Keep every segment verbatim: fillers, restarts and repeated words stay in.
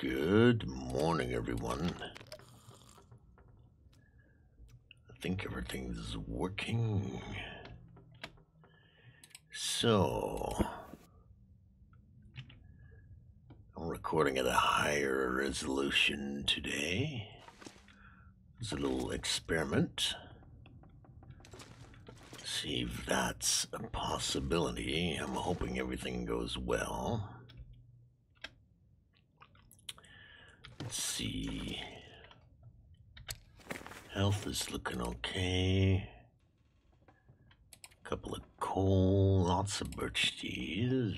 Good morning, everyone. I think everything's working. So, I'm recording at a higher resolution today. It's a little experiment. See if that's a possibility. I'm hoping everything goes well. Let's see. Health is looking okay. Couple of coal, lots of birch teas.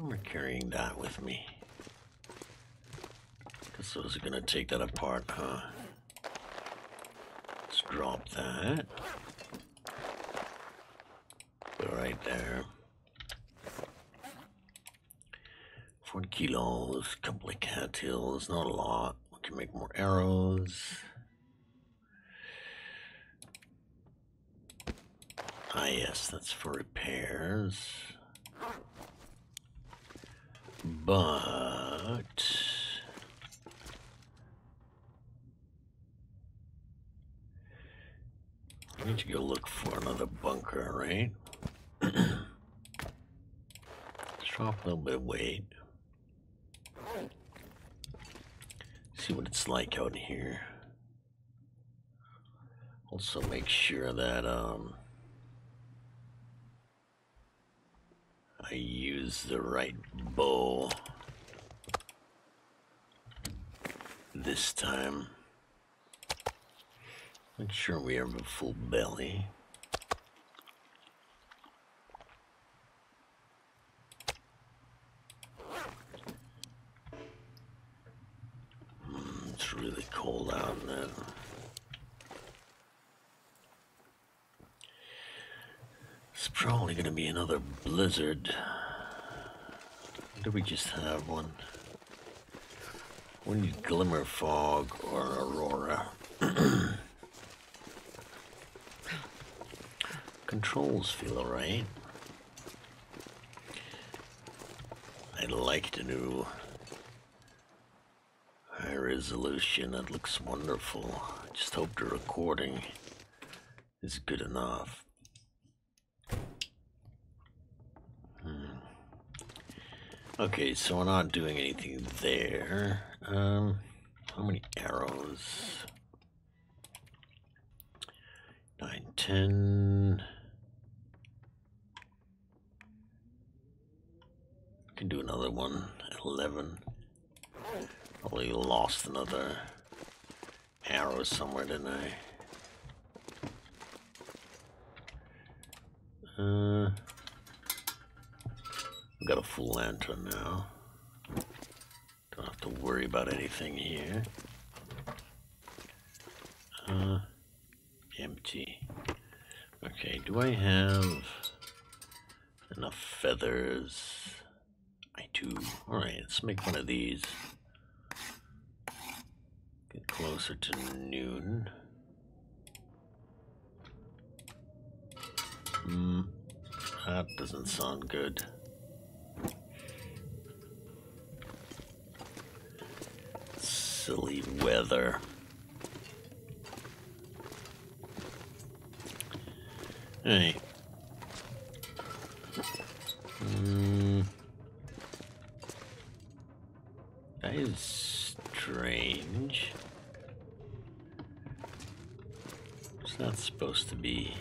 We're carrying that with me. Guess those are gonna take that apart, huh? Let's drop that. Put it right there. Four kilos, couple of cattails, not a lot. We can make more arrows. Ah, yes, that's for repairs. But I need to go look for another bunker, right? Let's drop a little bit of weight. See what it's like out here. Also make sure that um I use the right bow this time. Make sure we have a full belly. Mm, it's really cold out now. Probably gonna be another blizzard. Do we just have one? We need glimmer fog or aurora. Controls feel alright. I'd like the new high resolution. That looks wonderful. Just hope the recording is good enough. Okay, so we're not doing anything there. Um, how many arrows? Nine, ten. We can do another one at eleven. Probably lost another arrow somewhere, didn't I? Uh. Got a full lantern now. Don't have to worry about anything here. Uh, empty. Okay, do I have enough feathers? I do. Alright, let's make one of these. Get closer to noon. Hmm, that doesn't sound good. Silly weather. Hey. Mm. That is strange. It's not supposed to be.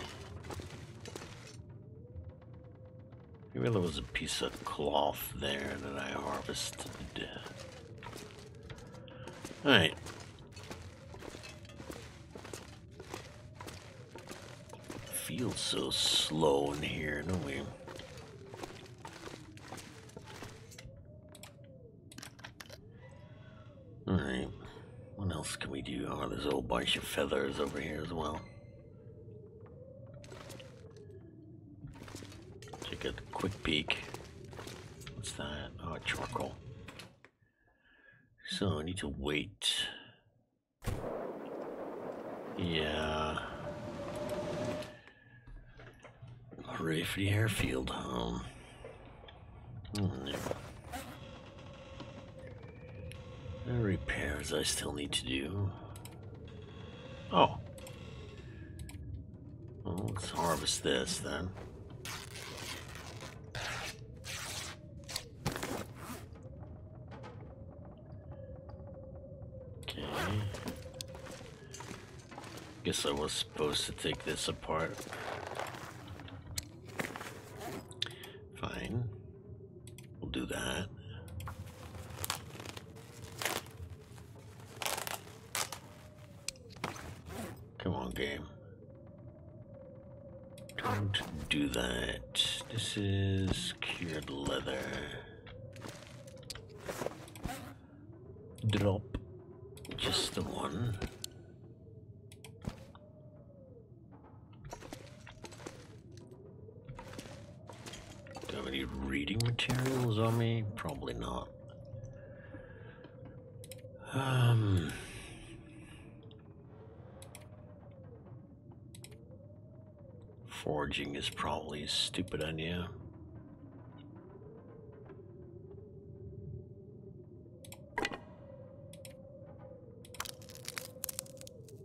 Maybe there was a piece of cloth there that I harvested. Alright. Feels so slow in here, don't we? Alright. What else can we do? Oh, there's a whole bunch of feathers over here as well. Take a quick peek. What's that? Oh, charcoal. So I need to wait. Yeah. Ready for the airfield home. There are repairs I still need to do. Oh. Well, let's harvest this then. Okay. Guess I was supposed to take this apart. Fine. We'll do that. Come on, game. Don't do that. This is cured leather. Drop just the one. Do I have any reading materials on me? Probably not. Um... Foraging is probably a stupid idea.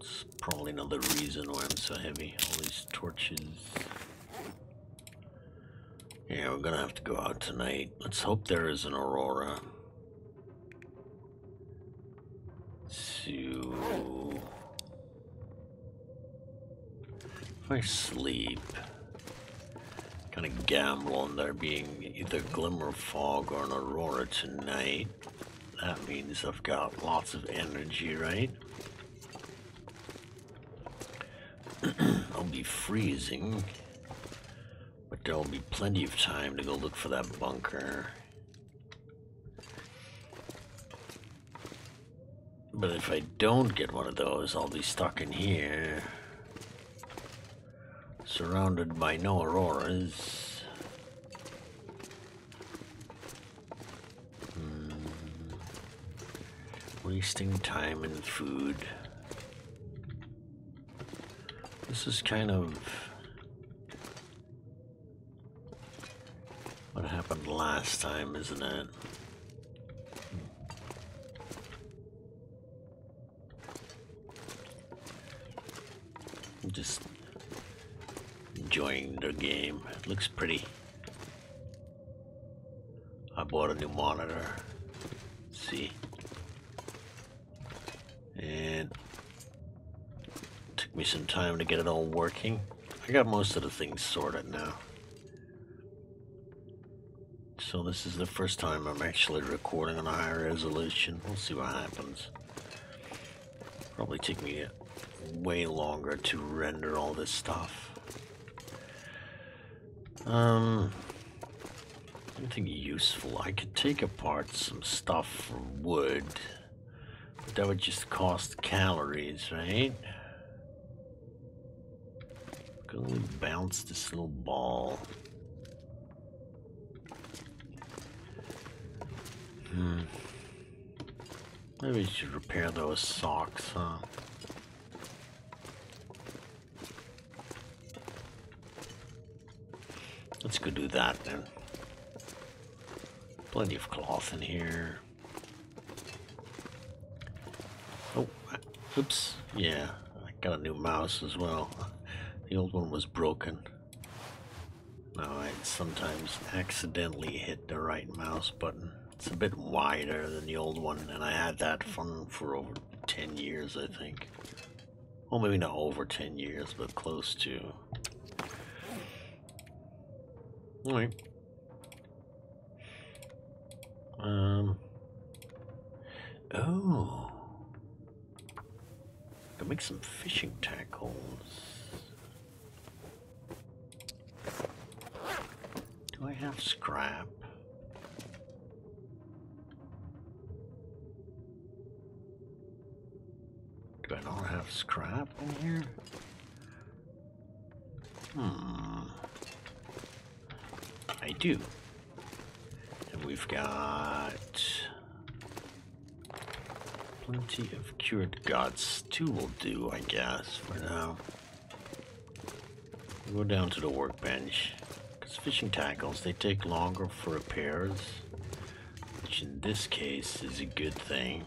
It's probably another reason why I'm so heavy. All these torches. Yeah, we're gonna have to go out tonight. Let's hope there is an aurora. So... if I sleep, kind of gamble on there being either glimmer of fog or an aurora tonight. That means I've got lots of energy, right? I'll be freezing, but there'll be plenty of time to go look for that bunker. But if I don't get one of those, I'll be stuck in here. Surrounded by no auroras. Mm. Wasting time and food. This is kind of what happened last time, isn't it? Just enjoying the game. It looks pretty. I bought a new monitor. Let's see, and it took me some time to get it all working. I got most of the things sorted now. So this is the first time I'm actually recording on a high resolution. We'll see what happens. Probably take me way longer to render all this stuff. Um, anything useful? I could take apart some stuff for wood, but that would just cost calories, right? I'm gonna bounce this little ball. Hmm. Maybe we should repair those socks, huh? Let's go do that then. Plenty of cloth in here. Oh, oops. Yeah, I got a new mouse as well. The old one was broken. Now I sometimes accidentally hit the right mouse button. It's a bit wider than the old one, and I had that phone for over ten years, I think. Well, maybe not over ten years, but close to. Alright. Um. Oh. I can make some fishing tackles. Do I have scrap? Do I not have scrap in here? Hmm. I do. And we've got plenty of cured guts. Two will do, I guess, for now. We'll go down to the workbench. As fishing tackles, they take longer for repairs, which in this case is a good thing.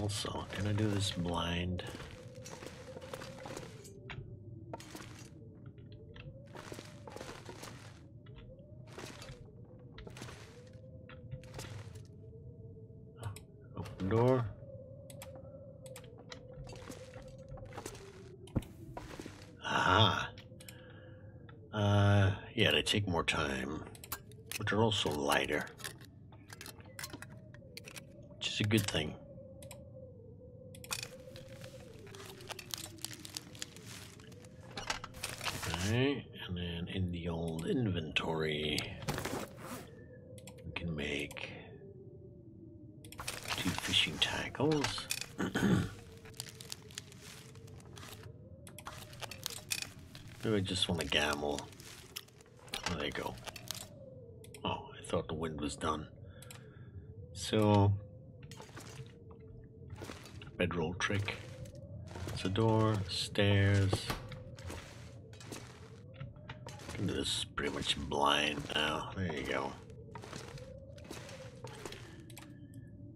Also, can I do this blind? Open door. Aha. Uh, yeah, they take more time, but they're also lighter, which is a good thing. Okay, and then in the old inventory, we can make two fishing tackles. Maybe I just want to gamble. Oh, there you go. Oh, I thought the wind was done. So, bedroll trick. It's a door, stairs. This is pretty much blind now. There you go.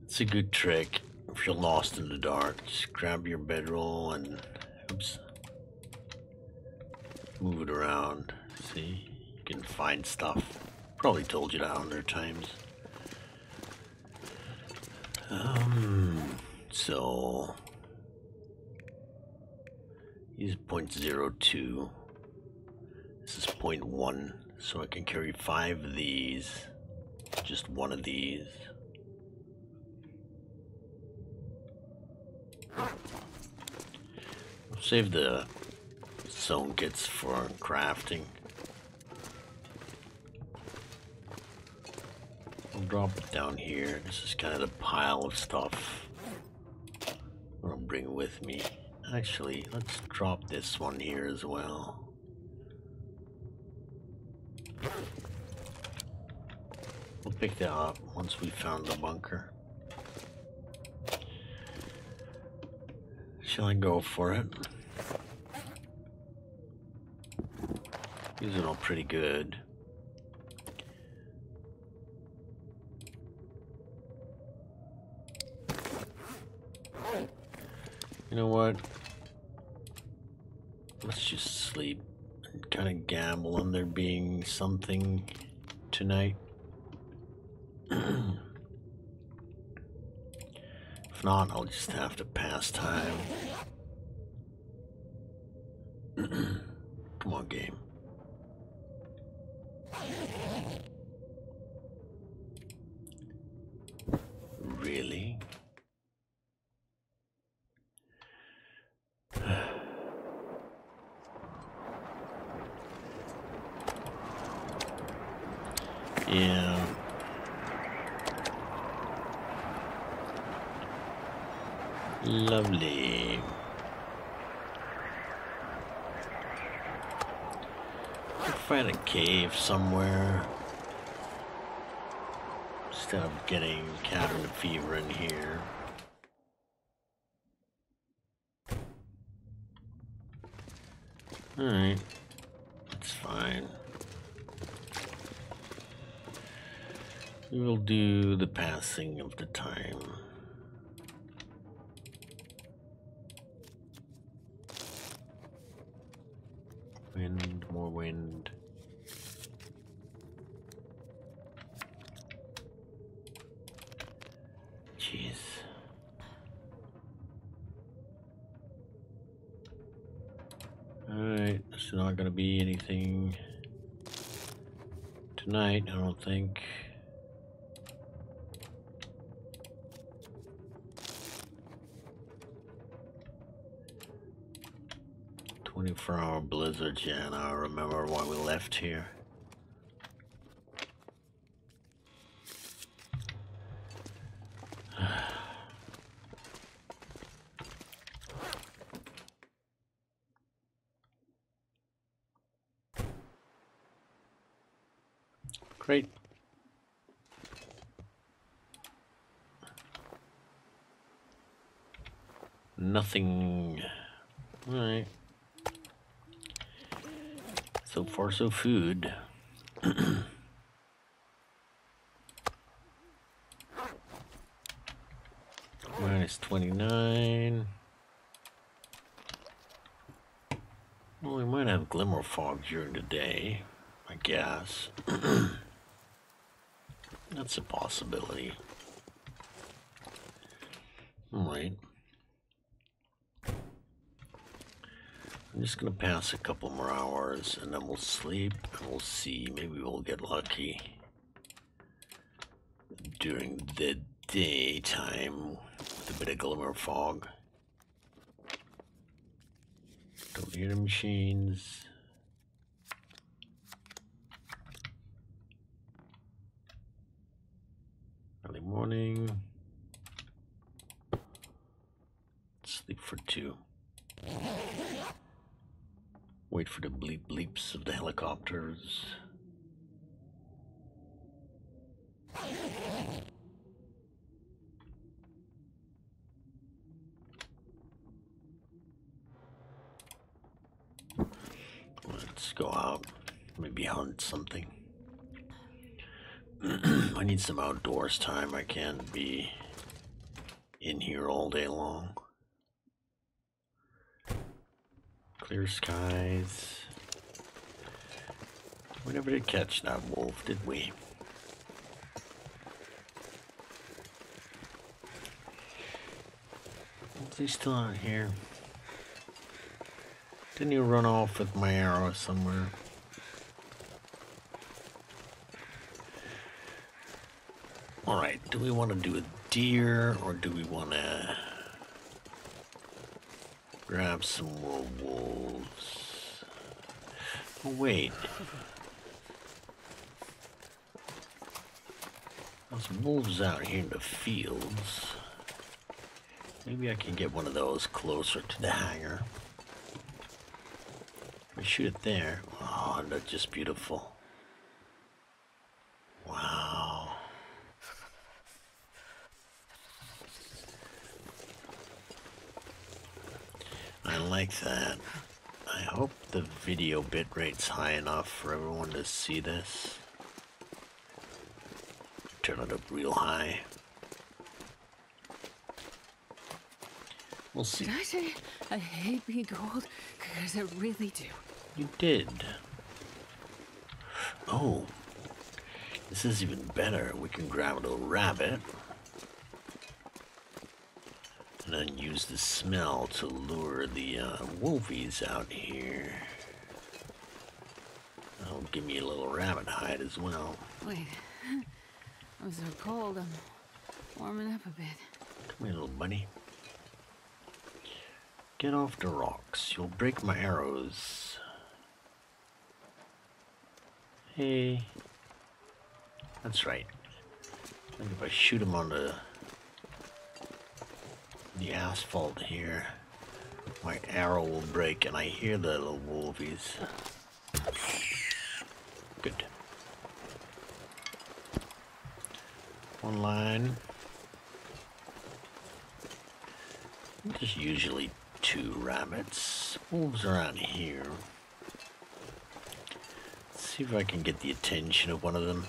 It's a good trick. If you're lost in the dark, just grab your bedroll and oops, move it around. See, you can find stuff. Probably told you that a hundred times. Um, so use point zero two. This is point one, so I can carry five of these, just one of these. I'll save the zone kits for crafting. I'll drop it down here. This is kind of the pile of stuff I'll bring with me. Actually, let's drop this one here as well. We'll pick that up once we found the bunker. Shall I go for it? These are all pretty good. You know what? Let's just sleep and kind of gamble on there being something tonight. If not, I'll just have to pass time. Come on, game. Really? Yeah. Lovely. I'll find a cave somewhere instead of getting cabin fever in here. Alright, that's fine. We will do the passing of the time. Wind, more wind. Jeez. Alright, there's not gonna be anything tonight, I don't think. twenty-four hour blizzard, yeah, and I remember why we left here. Great. Nothing. All right. So far, so food. Minus twenty-nine. Well, we might have glimmer fog during the day, I guess. That's a possibility. All right. I'm just gonna pass a couple more hours and then we'll sleep and we'll see. Maybe we'll get lucky during the daytime with a bit of glimmer fog. Don't need the machines. Early morning. Sleep for two. Wait for the bleep bleeps of the helicopters. Let's go out, maybe hunt something. I need some outdoors time. I can't be in here all day long. Clear skies. We never did catch that wolf, did we? Is he still out here? Didn't he run off with my arrow somewhere? Alright, do we want to do a deer or do we want to grab some more wolves? Oh, wait. There's wolves out here in the fields. Maybe I can get one of those closer to the hangar. We shoot it there. Oh, that's just beautiful. Wow. I like that. I hope the video bitrate's high enough for everyone to see this. Turn it up real high. We'll see. Did I say I hate being cold? Because I really do. You did. Oh. This is even better. We can grab a little rabbit. And then use the smell to lure the uh, wolfies out here. That'll give me a little rabbit hide as well. Wait, I'm so cold, I'm warming up a bit. Come here, little bunny. Get off the rocks. You'll break my arrows. Hey. That's right. I think if I shoot him on the... the asphalt here, my arrow will break, and I hear the little wolfies. Good. One line. Just usually two rabbits. Wolves are out here. Let's see if I can get the attention of one of them.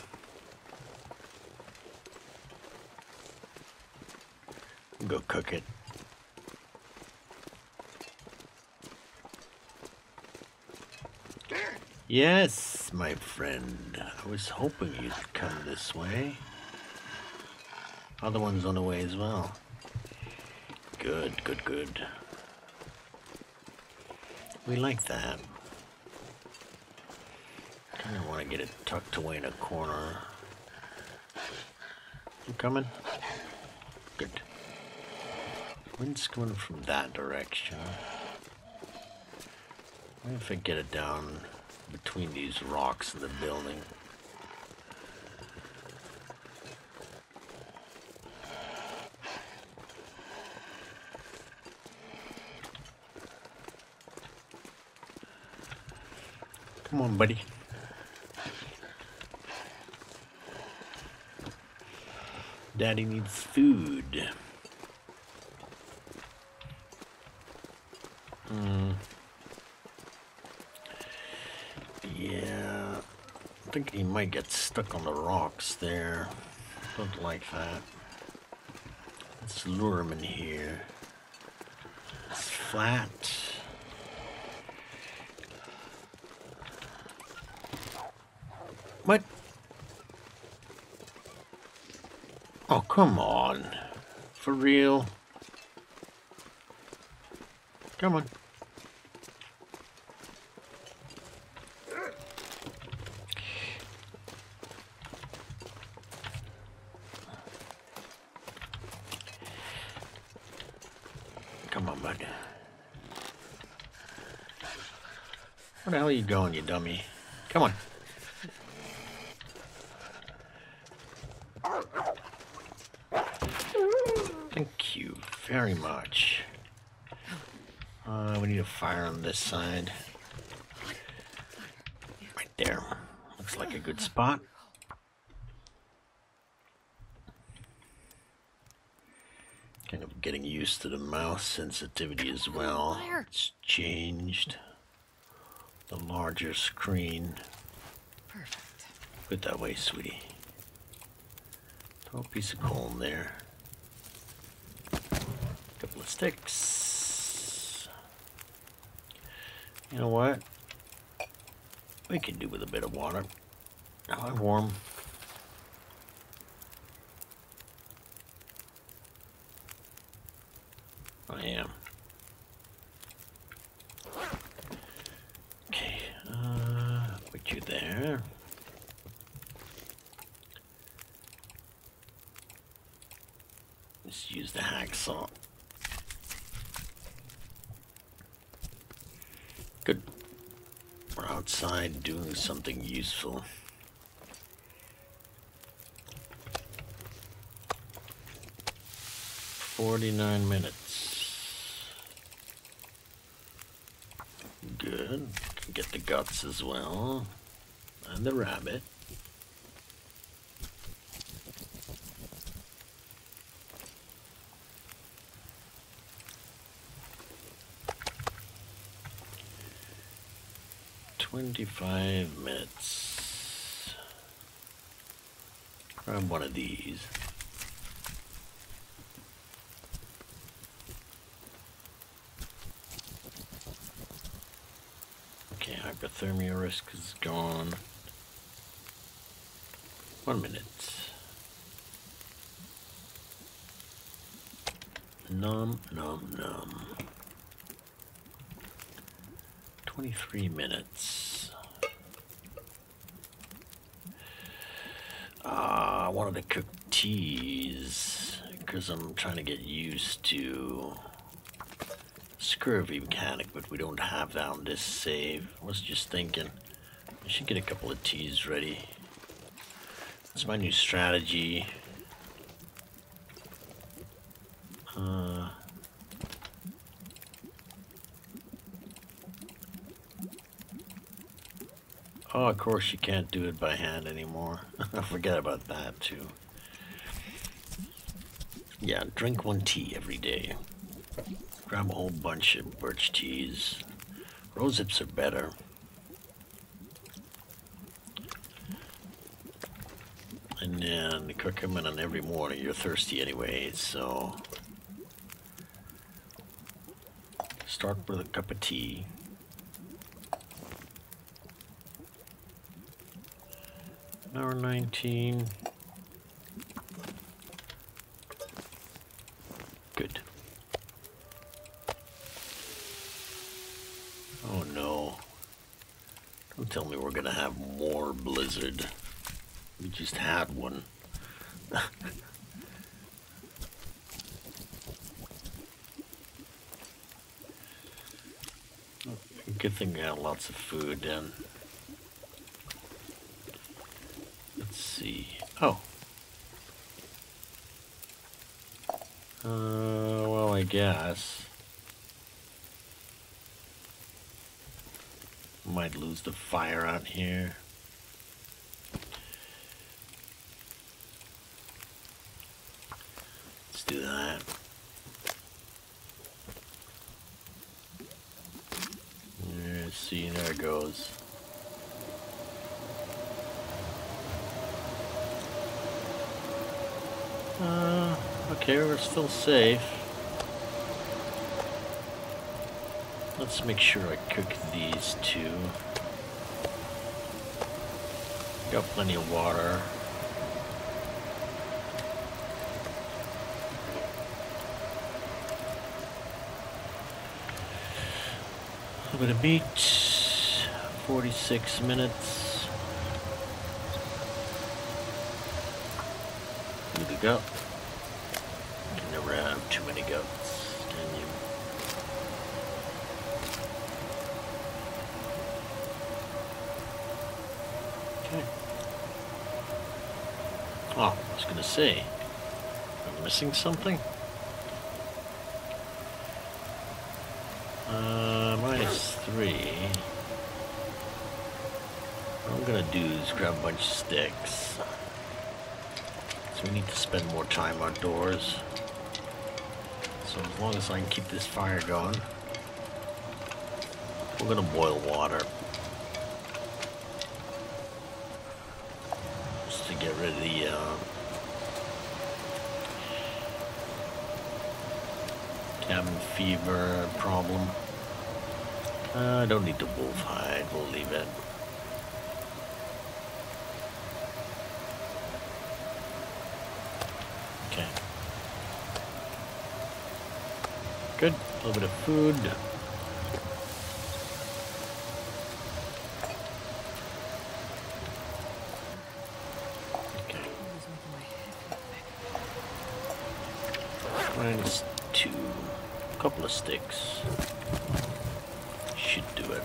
Go cook it. Yes, my friend. I was hoping you'd come this way. Other one's on the way as well. Good, good, good. We like that. Kind of want to get it tucked away in a corner. You coming? Good. Wind's coming from that direction. What if I get it down between these rocks and the building? Come on, buddy. Daddy needs food. Mm. I think he might get stuck on the rocks there. Don't like that. Let's lure him in here. It's flat. What? Oh, come on. For real? Come on. Come on, bud. Where the hell are you going, you dummy? Come on. Thank you very much. Uh, we need a fire on this side. Right there. Looks like a good spot. Kind of getting used to the mouse sensitivity as well. It's changed. The larger screen. Perfect. Put it that way, sweetie. Throw a piece of coal in there. Couple of sticks. You know what? We can do with a bit of water. Now I'm warm. I am. Okay. Uh, put you there. Let's use the hacksaw. Good. We're outside doing something useful. Forty-nine minutes. Good. Can get the guts as well. And the rabbit. Twenty-five minutes. Grab one of these. Okay, hypothermia risk is gone. One minute. Num, num, num. Twenty-three minutes. Ah, uh, I wanted to cook teas because I'm trying to get used to scurvy mechanic, but we don't have that on this save. I was just thinking I should get a couple of teas ready. That's my new strategy. Uh. Oh, of course you can't do it by hand anymore. I forget about that, too. Yeah, drink one tea every day. Grab a whole bunch of birch teas. Rosips are better. And then cook them in on every morning. You're thirsty anyway, so... Start with a cup of tea. Hour nineteen. Good. Oh no. Don't tell me we're gonna have more blizzard. We just had one. Good thing we had lots of food then. Oh. Uh, well, I guess. Might lose the fire out here. Let's do that. There, see, there it goes. Uh, okay, we're still safe. Let's make sure I cook these two. Got plenty of water. A little bit of meat, forty-six minutes. Good to go. You never have too many goats, can you? Okay. Oh, I was gonna say, I'm missing something. Uh, minus three. What I'm gonna do is grab a bunch of sticks. So we need to spend more time outdoors. So as long as I can keep this fire going, we're gonna boil water. Just to get rid of the, uh, cabin fever problem. I uh, don't need the wolf hide, we'll leave it. Okay. Good, a little bit of food. Okay. Minus two, a couple of sticks. Should do it.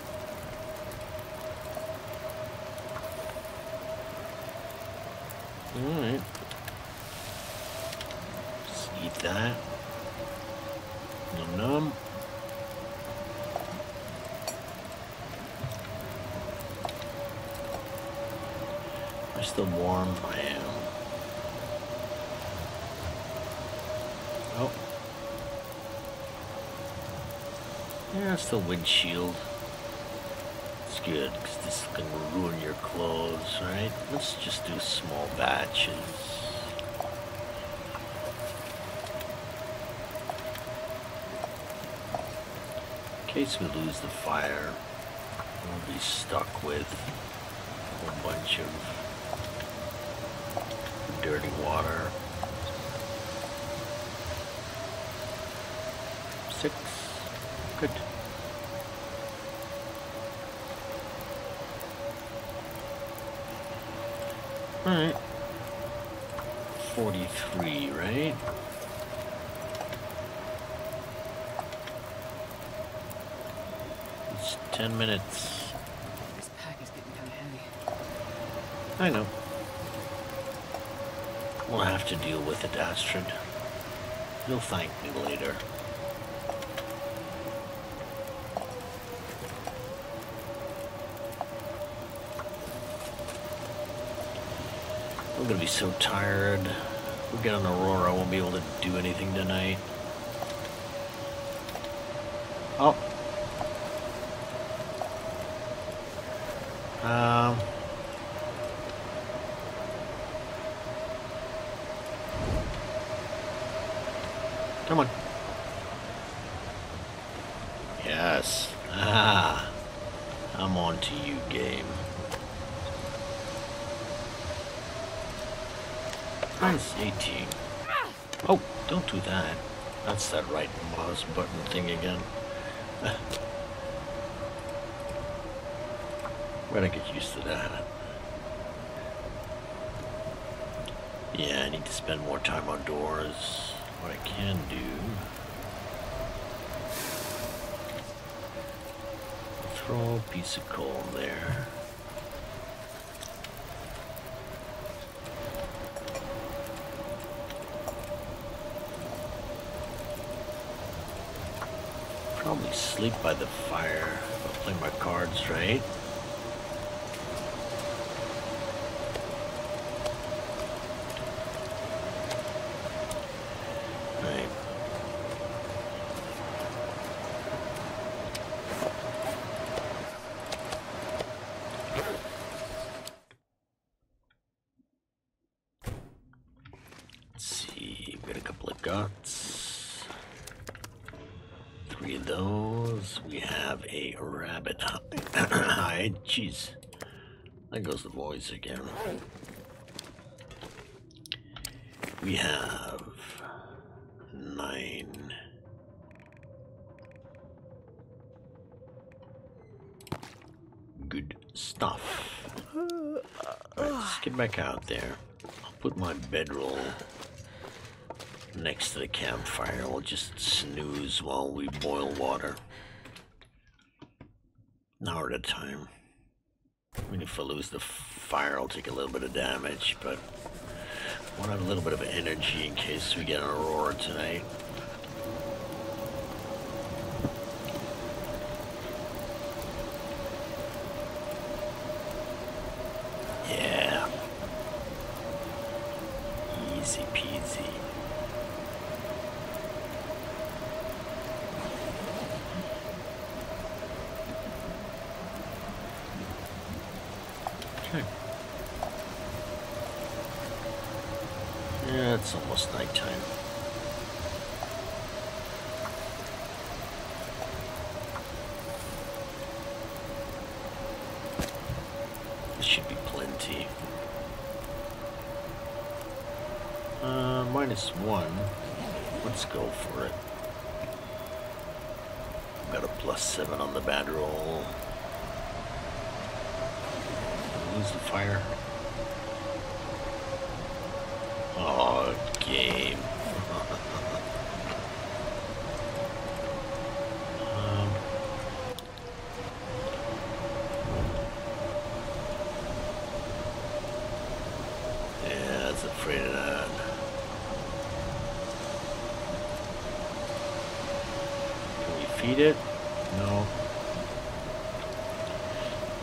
Alright. Just eat that. Nom nom. Am I still warm? I am. Oh. Yeah, it's the windshield. It's good, because this is going to ruin your clothes, right? Let's just do small batches. In case we lose the fire, we'll be stuck with a whole bunch of dirty water. Six. Good. Alright. forty-three, right? It's ten minutes. This pack is getting kind of heavy. I know. We'll have to deal with it, Astrid. You'll thank me later. I'm gonna be so tired. If we get an aurora, I won't be able to do anything tonight. Oh. Um. Come on. Yes. Ah. I'm on to you, game. Nice. eighteen. Oh, don't do that. That's that right mouse button thing again. We're gonna get used to that. Yeah, I need to spend more time outdoors. What I can do... Throw a piece of coal there. Probably sleep by the fire. I'll play my cards, right? Right. Let's see. Get a couple of guts. Three of those. We have a rabbit hide. Jeez. There goes the boys again. We have nine. Good stuff. Right, let's get back out there. I'll put my bedroll next to the campfire. We'll just snooze while we boil water. An hour at a time. I mean, if I lose the fire, I'll take a little bit of damage, but I want to have a little bit of energy in case we get an aurora tonight. One. Let's go for it. Got a plus seven on the bad roll. Lose the fire. Oh, game. um, yeah, I was afraid of that. Eat it? No.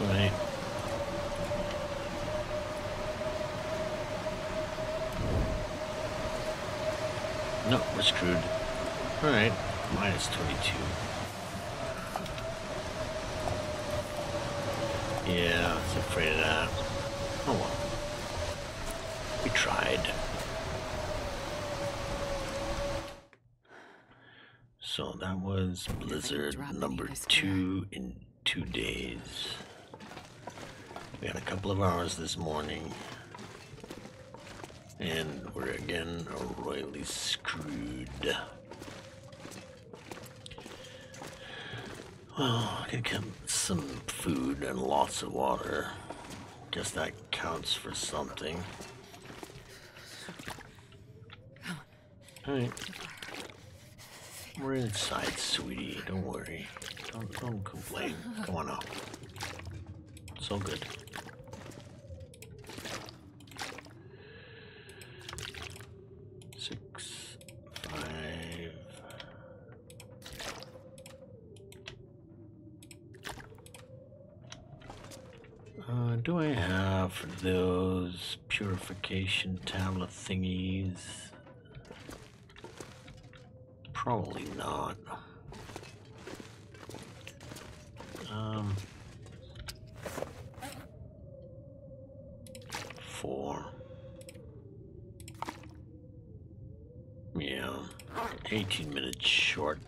Right. No, we're screwed. Alright, minus twenty-two. Yeah, I was afraid of that. Oh well. We tried. So that was Blizzard number two in two days. We had a couple of hours this morning. And we're again royally screwed. Well, I can get some food and lots of water. Guess that counts for something. Alright. We're inside, sweetie. Don't worry. Don't, don't complain. Come on out. It's all good. Six, five. Uh, do I have those purification tablet thingies? Probably not. Um, four. Yeah, eighteen minutes short.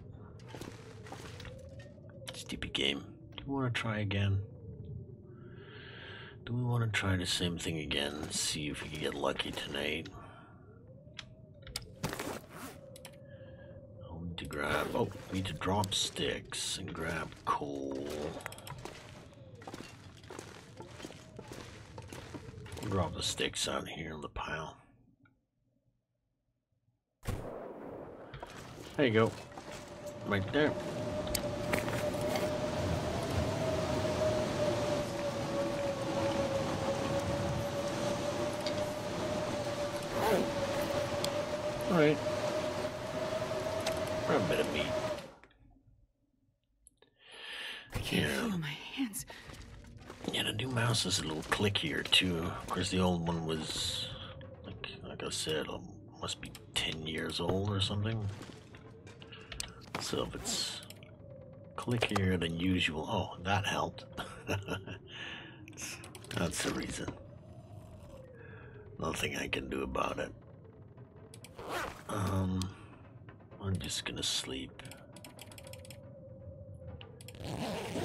Stupid game. Do we want to try again? Do we want to try the same thing again? See if we can get lucky tonight. Grab, oh, need to drop sticks and grab coal. Drop the sticks out here in the pile. There you go. Right there. Alright. For a bit of meat. I can't feel yeah. my hands. Yeah, the new mouse is a little clickier too. Of course, the old one was, like, like I said, must be ten years old or something. So if it's clickier than usual, oh, that helped. That's the reason. Nothing I can do about it. Um, I'm just gonna sleep.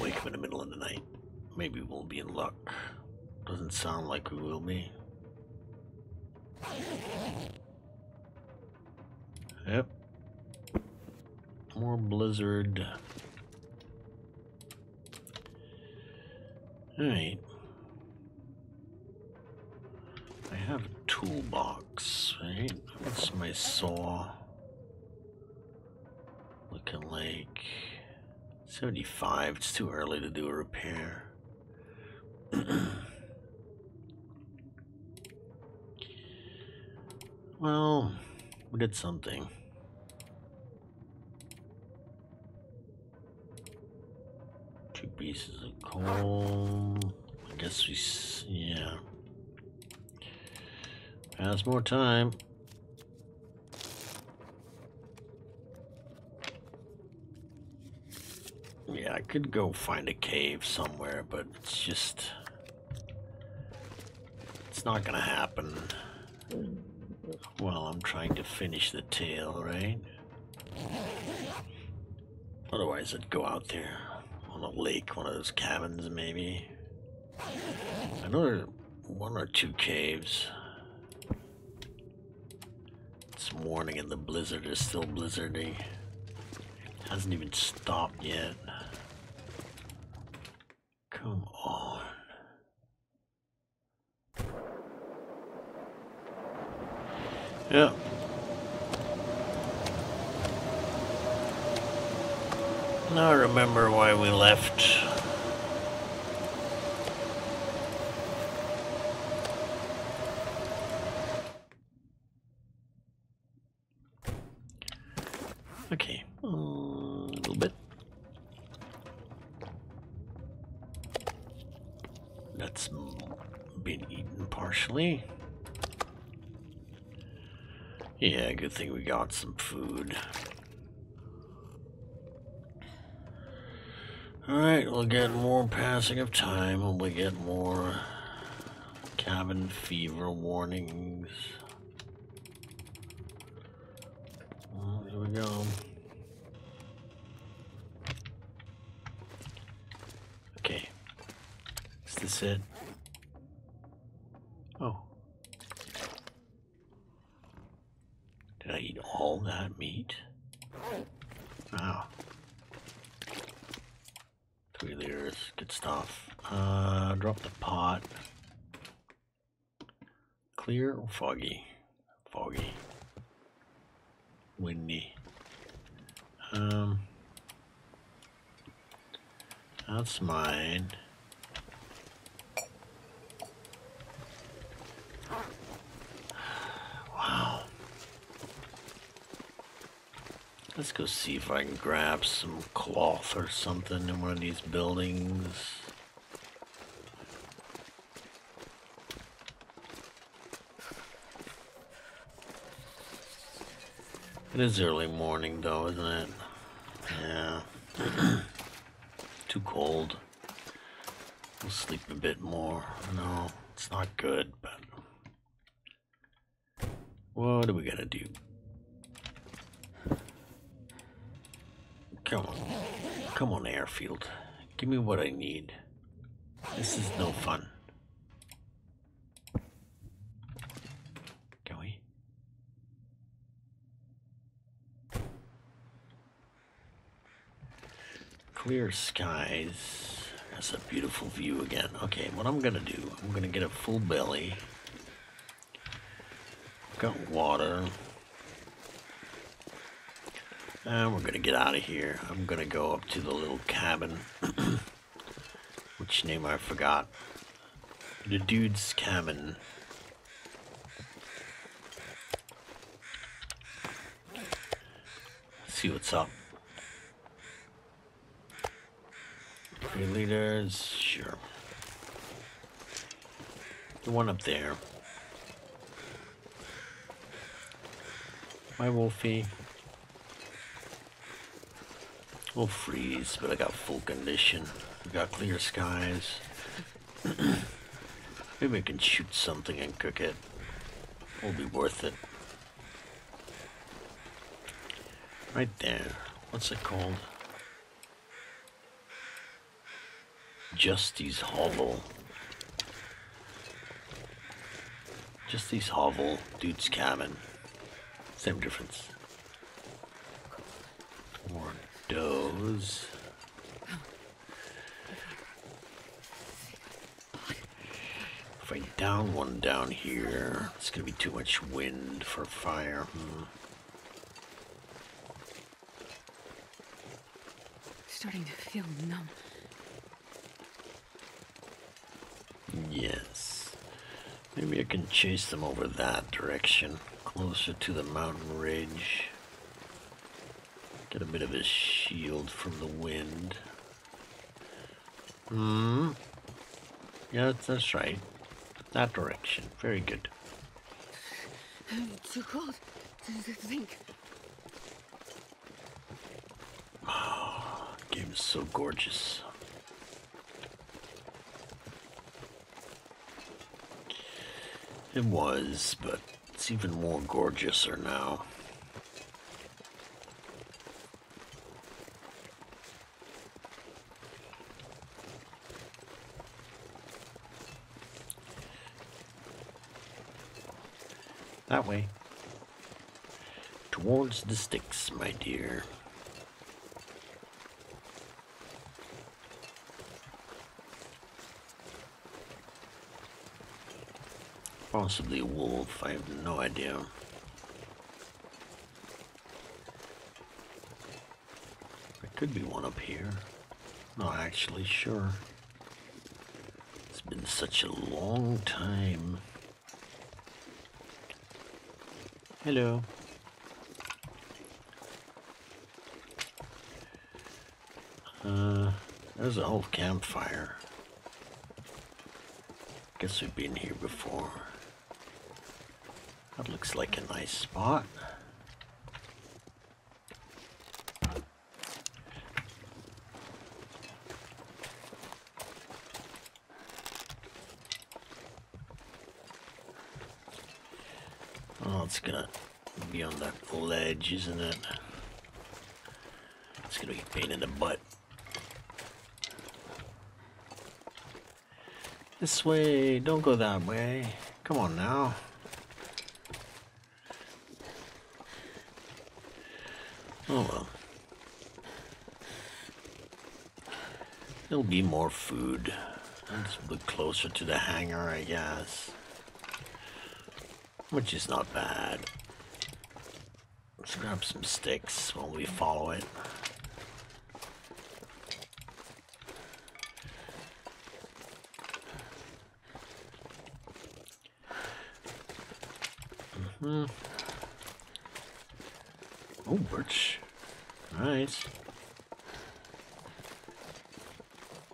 Wake up in the middle of the night. Maybe we won't be in luck. Doesn't sound like we will be. Yep. More blizzard. Alright. I have a toolbox, right? What's my saw? Looking like seventy-five. It's too early to do a repair. Well, we did something. Two pieces of coal. I guess we, yeah. Pass more time. Yeah, I could go find a cave somewhere, but it's just, it's not gonna happen. Well, I'm trying to finish the tale, right? Otherwise, I'd go out there on a lake, one of those cabins, maybe. I know there are one or two caves. It's morning and the blizzard is still blizzarding. It hasn't even stopped yet. Come on. Yeah. Now I remember why we left. Okay, a little bit. That's been eaten partially. Yeah, good thing we got some food. Alright, we'll get more passing of time and we'll get more cabin fever warnings. Well, here we go. Okay. Is this it? Oh. Did I eat all that meat? Wow. Three liters, good stuff. Uh, drop the pot. Clear or foggy? Foggy. Windy. Um, that's mine. Let's go see if I can grab some cloth or something in one of these buildings. It is early morning though, isn't it? Yeah. Too cold. We'll sleep a bit more. No, it's not good, but... What do we gotta do? Come on. Come on, airfield. Give me what I need. This is no fun. Can we? Clear skies. That's a beautiful view again. Okay, what I'm gonna do, I'm gonna get a full belly. Got water. And we're gonna get out of here. I'm gonna go up to the little cabin. Which name I forgot. The dude's cabin. Let's see what's up. Three leaders, sure. The one up there. My Wolfie. We'll freeze, but I got full condition. We got clear skies. Maybe we can shoot something and cook it. It'll be worth it. Right there. What's it called? Justy's Hovel. Justy's Hovel, Dude's Cabin. Same difference. Windows. If I down one down here, it's gonna be too much wind for fire. Hmm. Starting to feel numb. Yes. Maybe I can chase them over that direction, closer to the mountain ridge. Get a bit of a shield from the wind. Hmm. Yeah, that's right. That direction. Very good. It's too cold to think. Oh, the game is so gorgeous. It was, but it's even more gorgeouser now. That way. Towards the sticks, my dear. Possibly a wolf, I have no idea. There could be one up here. Not actually sure. It's been such a long time. Hello. Uh, there's a whole campfire. Guess we've been here before. That looks like a nice spot. It's gonna be on that ledge, isn't it? It's gonna be a pain in the butt. This way, don't go that way. Come on now. Oh well. There'll be more food. Let's look closer to the hangar, I guess. Which is not bad. Let's grab some sticks while we follow it. Mm-hmm. Oh, birch. Nice.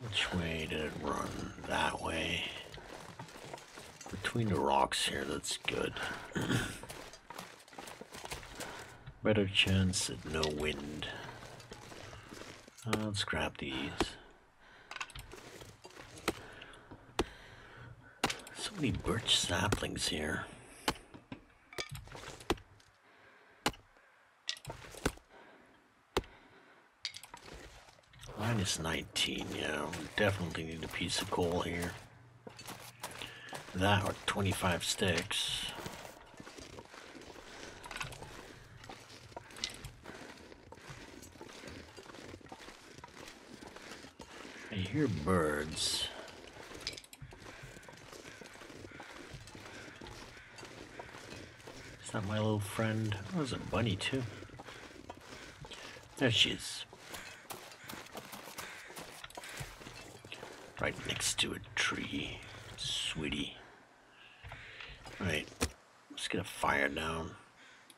Which way did it run? That way. Between the rocks here, that's good. Better chance at no wind. Uh, let's grab these. So many birch saplings here. minus nineteen, yeah. We definitely need a piece of coal here. That or twenty-five sticks. I hear birds. Is that my little friend? Oh, there's a bunny too. There she is. Right next to a tree. Sweetie. Alright, let's get a fire down.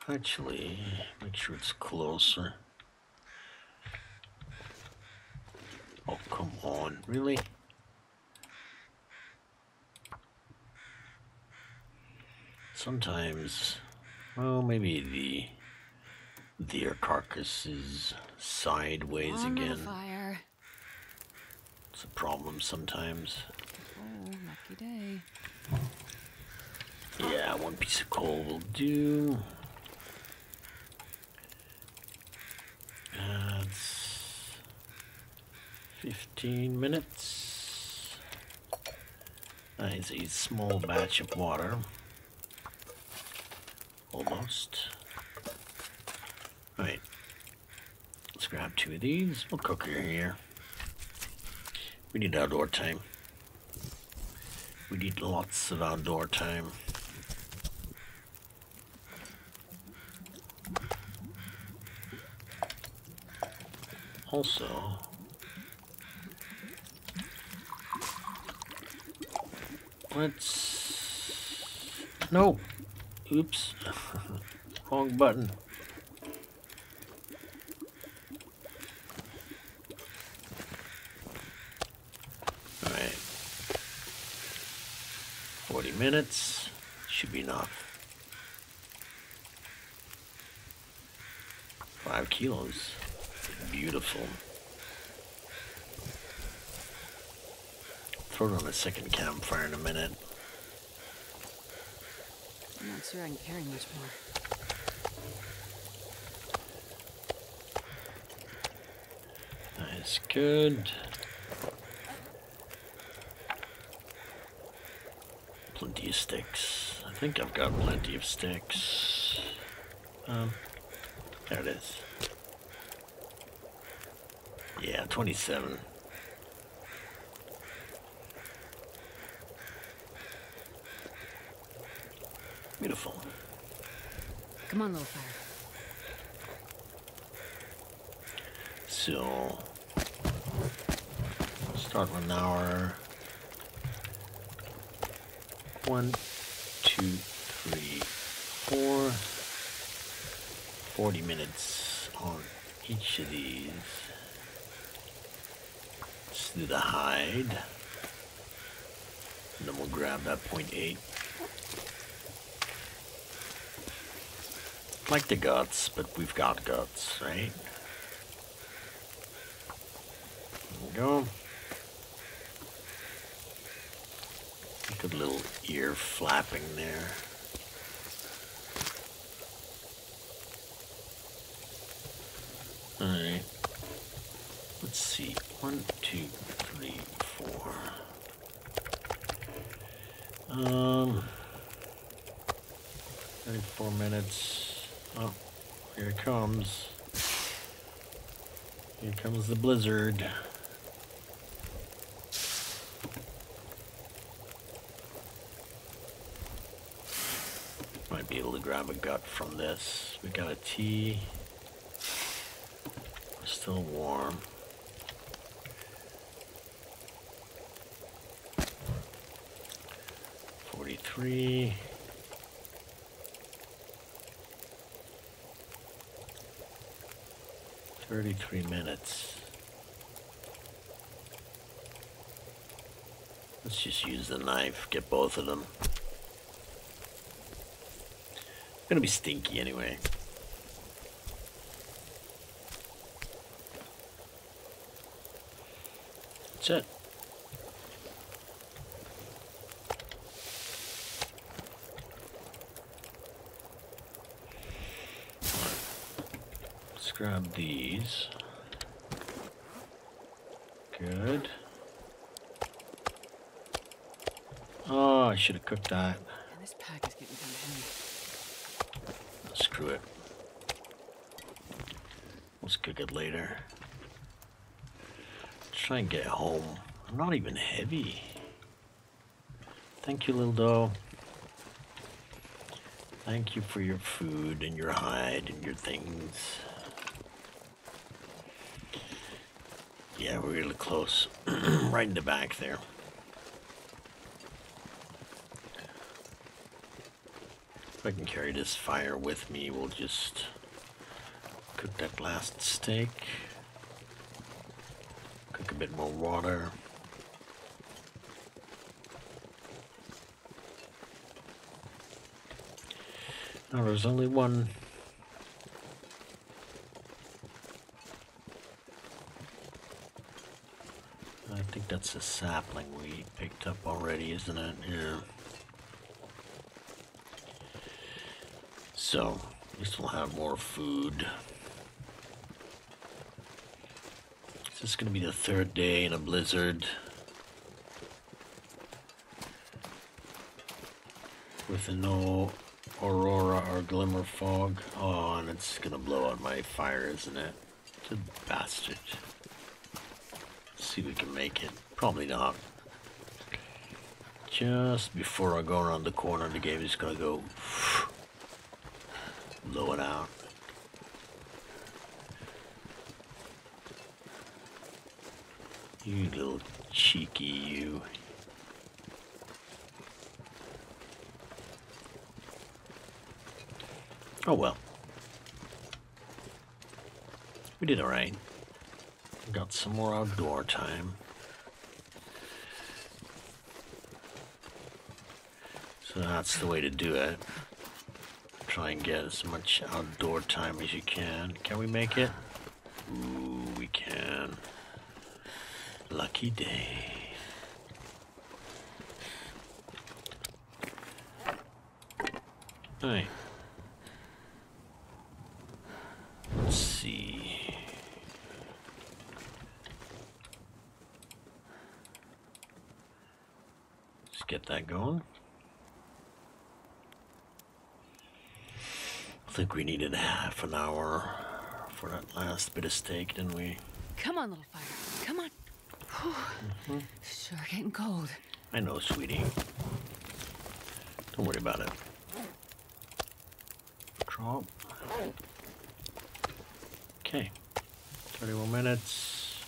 Actually, make sure it's closer. Oh, come on, really? Sometimes, well, maybe the deer carcass is sideways on again. Fire. It's a problem sometimes. Oh, lucky day. Yeah, one piece of coal will do. fifteen minutes. That's a small batch of water. Almost. Alright. Let's grab two of these. We'll cook her here. We need outdoor time. We need lots of outdoor time. Also, let's... No! Oops. Wrong button. Alright. forty minutes. Should be enough. Five kilos. Beautiful. Throw it on a second campfire in a minute. I'm not sure I can carry much more. That's good. Plenty of sticks. I think I've got plenty of sticks. Um, there it is. Yeah, twenty-seven. Beautiful. Come on, little fire. So, start with an hour. One, two, three, four. Forty minutes on each of these. Do the hide, and then we'll grab that point eight. Like the guts, but we've got guts, right? There we go. Good little ear flapping there. Alright. Let's see. One, two, three, four. Um, thirty-four minutes. Oh, here it comes. Here comes the blizzard. Might be able to grab a gut from this. We got a tea. We're still warm. Three. Thirty-three minutes. Let's just use the knife, get both of them. It's gonna be stinky anyway. That's it. Grab these. Good. Oh, I should have cooked that. Yeah, this pack is getting kind of heavy. Oh, screw it. Let's cook it later. Let's try and get home. I'm not even heavy. Thank you, little doe. Thank you for your food and your hide and your things. Yeah, we're really close. Right in the back there. If I can carry this fire with me, we'll just cook that last steak. Cook a bit more water. Now there's only one. I think that's the sapling we picked up already, isn't it? Yeah. So, we still have more food. So it's going to be the third day in a blizzard with no aurora or glimmer fog. Oh, and it's going to blow out my fire, isn't it? It's a bastard. Let's see if we can make it. Probably not. Just before I go around the corner, the game is going to go blow it out. You little cheeky, you. Oh well. We did alright. Got some more outdoor time. So that's the way to do it. Try and get as much outdoor time as you can. Can we make it? Ooh, we can. Lucky day. Alright. Let's see. Let's get that going. I think we needed half an hour for that last bit of steak, didn't we? Come on, little fire. Come on. Mm-hmm. Sure getting cold. I know, sweetie. Don't worry about it. Drop. Okay. thirty-one minutes.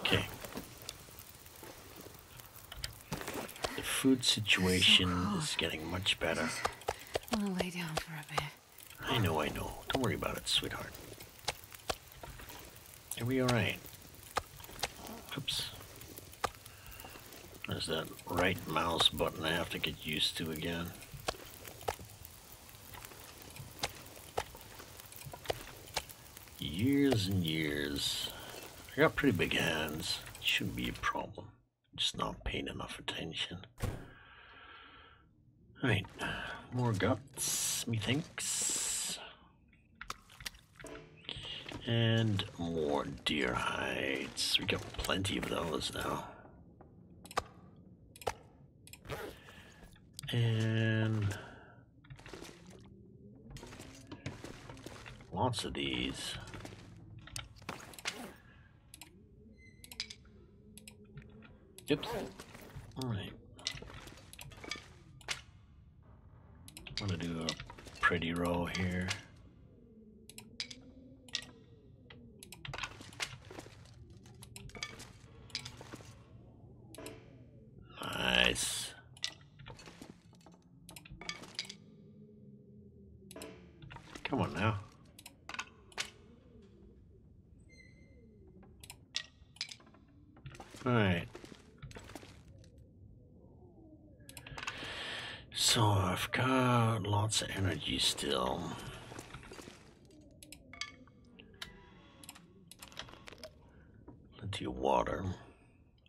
Okay. The food situation so is getting much better. I'm gonna lay down for a bit. I know, I know. Don't worry about it, sweetheart. Are we alright? Oops. There's that right mouse button I have to get used to again. Years and years. I got pretty big hands. Shouldn't be a problem. Just not paying enough attention. Alright. More guts, methinks. And more deer hides. We got plenty of those now. And lots of these. Oops. All right. I'm gonna do a pretty roll here. Come on now. All right. So I've got lots of energy still. Plenty of water.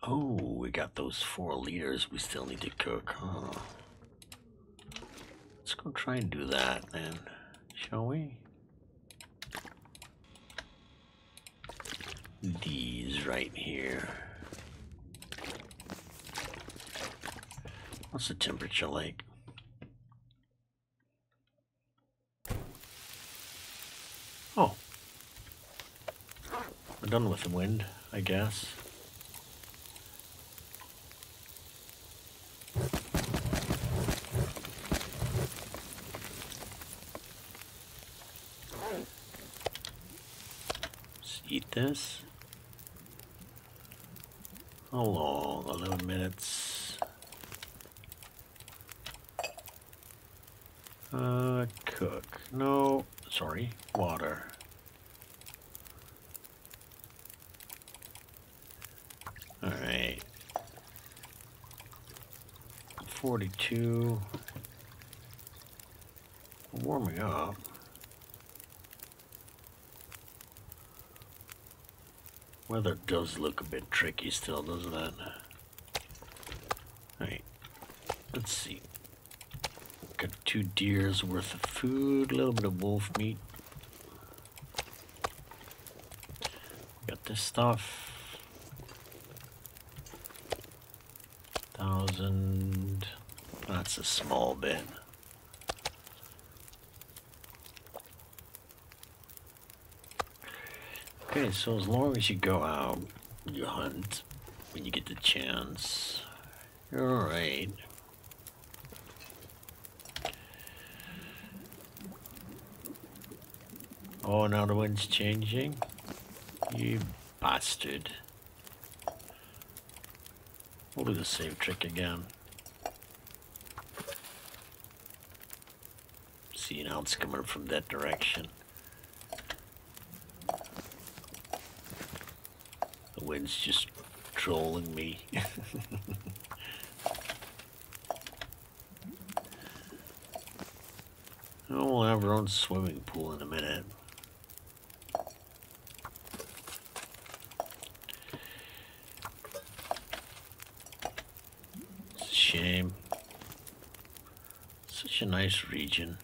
Oh, we got those four liters we still need to cook, huh? Let's go try and do that then. Shall we? These right here. What's the temperature like? Oh. We're done with the wind, I guess. Eat this. How long? eleven minutes. Uh, cook. No, sorry, water. All right. forty-two. We're warming up. Weather does look a bit tricky still, doesn't it? Alright, let's see. Got two deer's worth of food, a little bit of wolf meat. Got this stuff. Thousand. That's a small bit. Okay, so as long as you go out, you hunt when you get the chance, you're all right. Oh, now the wind's changing. You bastard. We'll do the same trick again. See now it's coming from that direction. The wind's just trolling me. Oh, we'll have our own swimming pool in a minute. It's a shame. Such a nice region.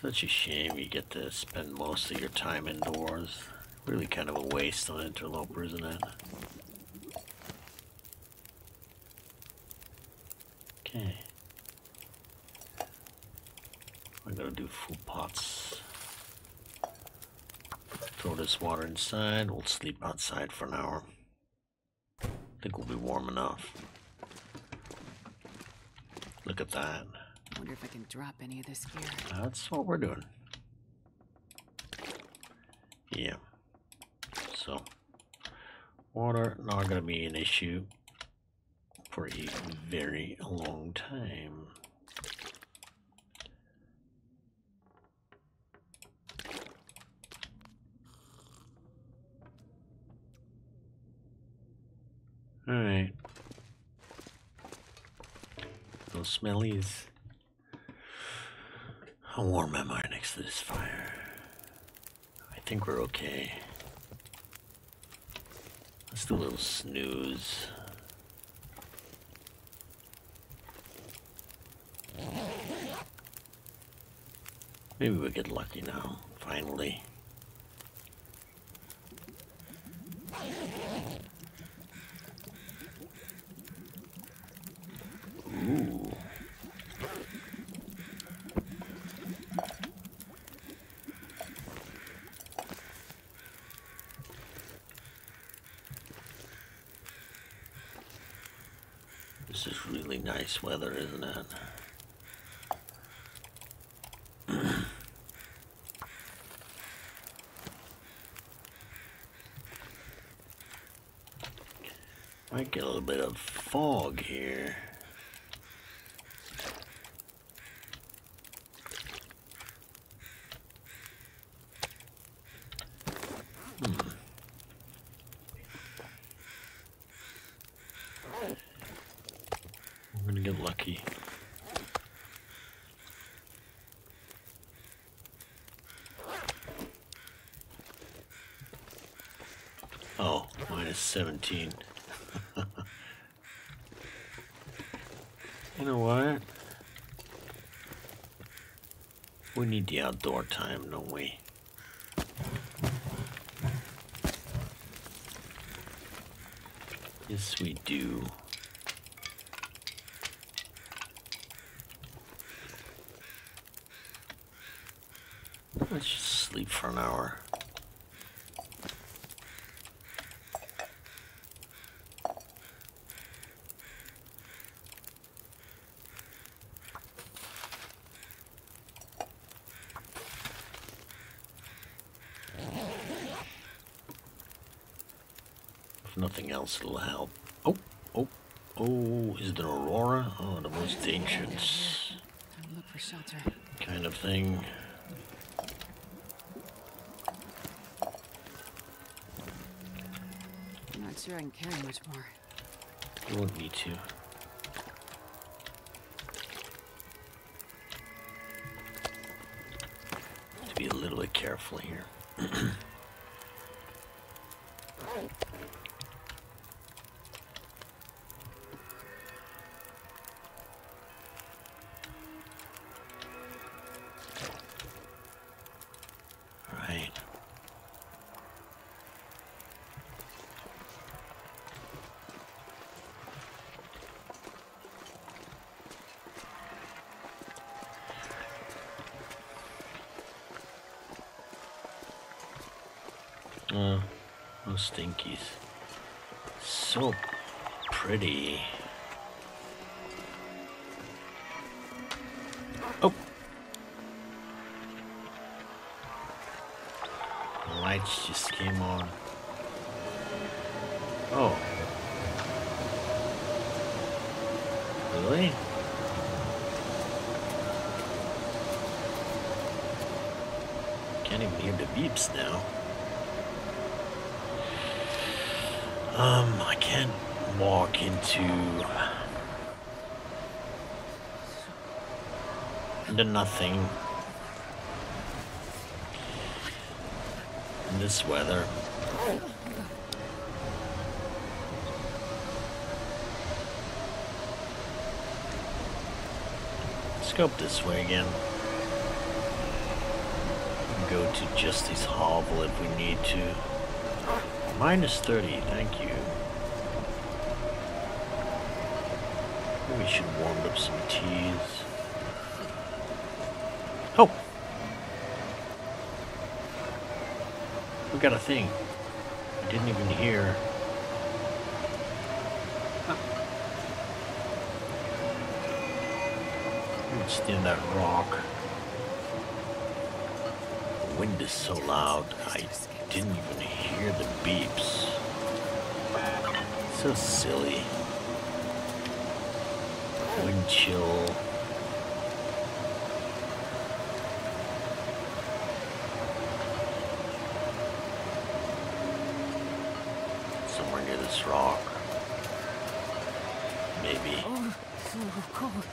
Such a shame you get to spend most of your time indoors. Really kind of a waste on Interloper, isn't it? Okay. I'm gonna do full pots. Throw this water inside, we'll sleep outside for an hour. I think we'll be warm enough. Look at that. I wonder if I can drop any of this gear. That's what we're doing. Yeah. So, water not gonna be an issue for a very long time. All right. No smellies. How warm am I next to this fire? I think we're okay. Let's do a little snooze. Maybe we'll get lucky now, finally. Ooh. This is really nice weather, isn't it? Might get a little bit of fog here. Oh, minus seventeen. You know what? We need the outdoor time, don't we? Yes, we do. Let's just sleep for an hour. Nothing else that'll help. Oh, oh, oh, is it an aurora? Oh, the most dangerous kind of thing. I'm not sure I can carry much more. You won't need to. To be a little bit careful here. Uh, those stinkies. So pretty. Oh. The lights just came on. Oh. Really? Can't even hear the beeps now. Um, I can't walk into the nothing in this weather. Let's go up this way again. Go to Justice Hovel if we need to. minus thirty, thank you. Maybe we should warm up some teas. Oh! We got a thing. I didn't even hear. Huh. Let's stand that rock. The wind is so loud, I didn't even hear the beeps. So silly. Wind chill. Somewhere near this rock. Maybe. Oh, so cold.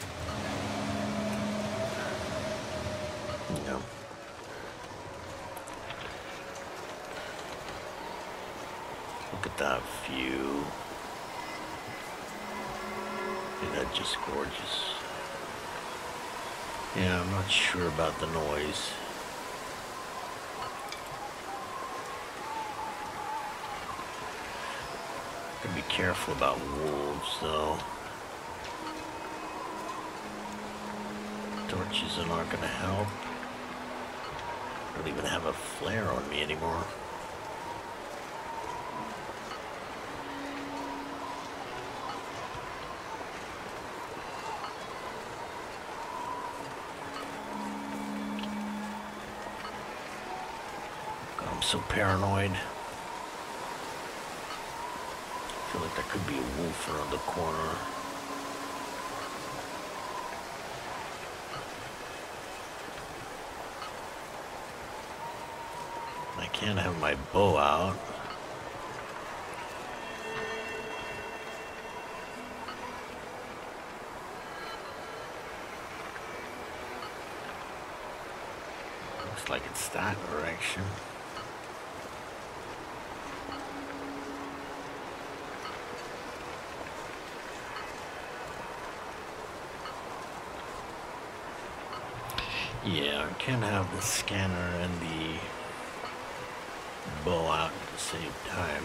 No. Look at that view. Isn't that just gorgeous? Yeah, I'm not sure about the noise. Gotta be careful about wolves, though. Torches are not gonna help. I don't even have a flare on me anymore. So paranoid. I feel like there could be a wolf around the corner. I can't have my bow out. Looks like it's that direction. Yeah, I can't have the scanner and the bow out at the same time.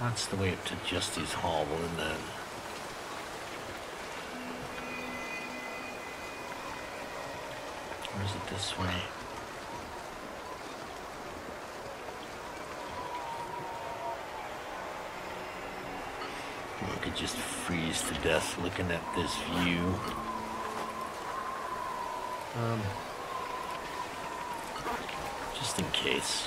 That's the way up to Justice Hall, isn't it? Or is it this way? I could just freeze to death looking at this view. Um, just in case.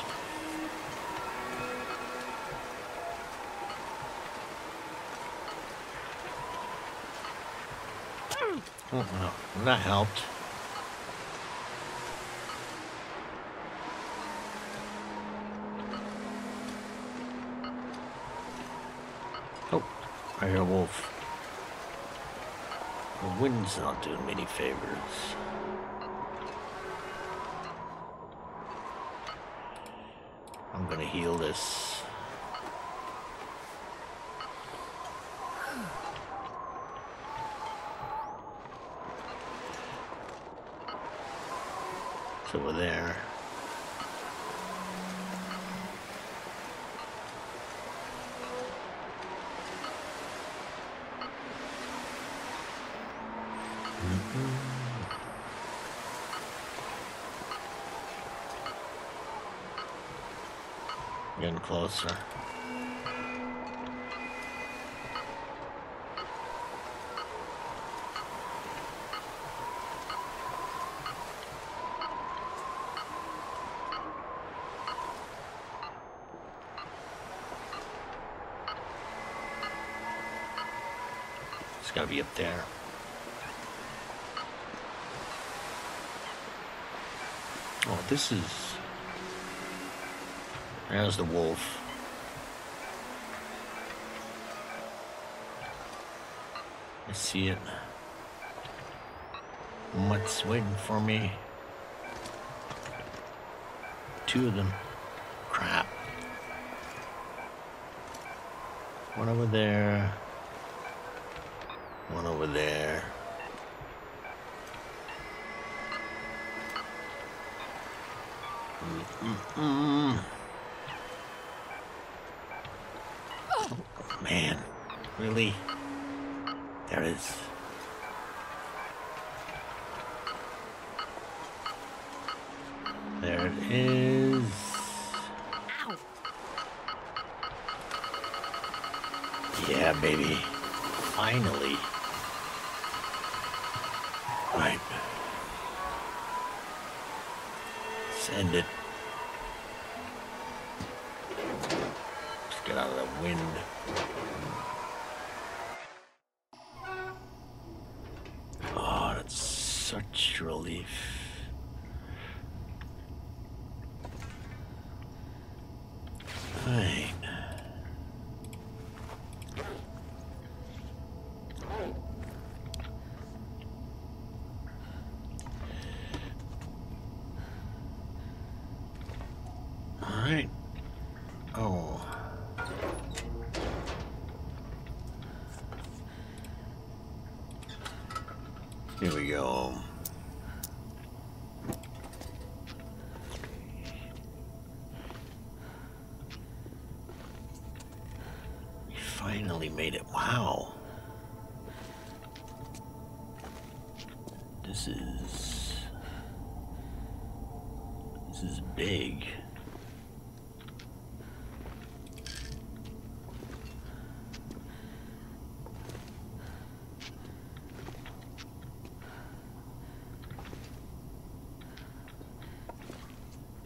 Oh no, that helped. I hear a wolf. The wind's not doing me any favors. I'm gonna heal this. It's over there. Mm-hmm. Getting closer. It's gotta be up there. Oh, this is... There's the wolf. I see it. What's waiting for me? Two of them. Crap. One over there. One over there. Mm-mm-mm. Oh, man. Really? There it is. There it is. Ow. Yeah, baby. Finally. Right. Send it. Let's get out of the wind. Oh, that's such relief. Hey. Here we go. We finally made it. Wow. This is... This is big.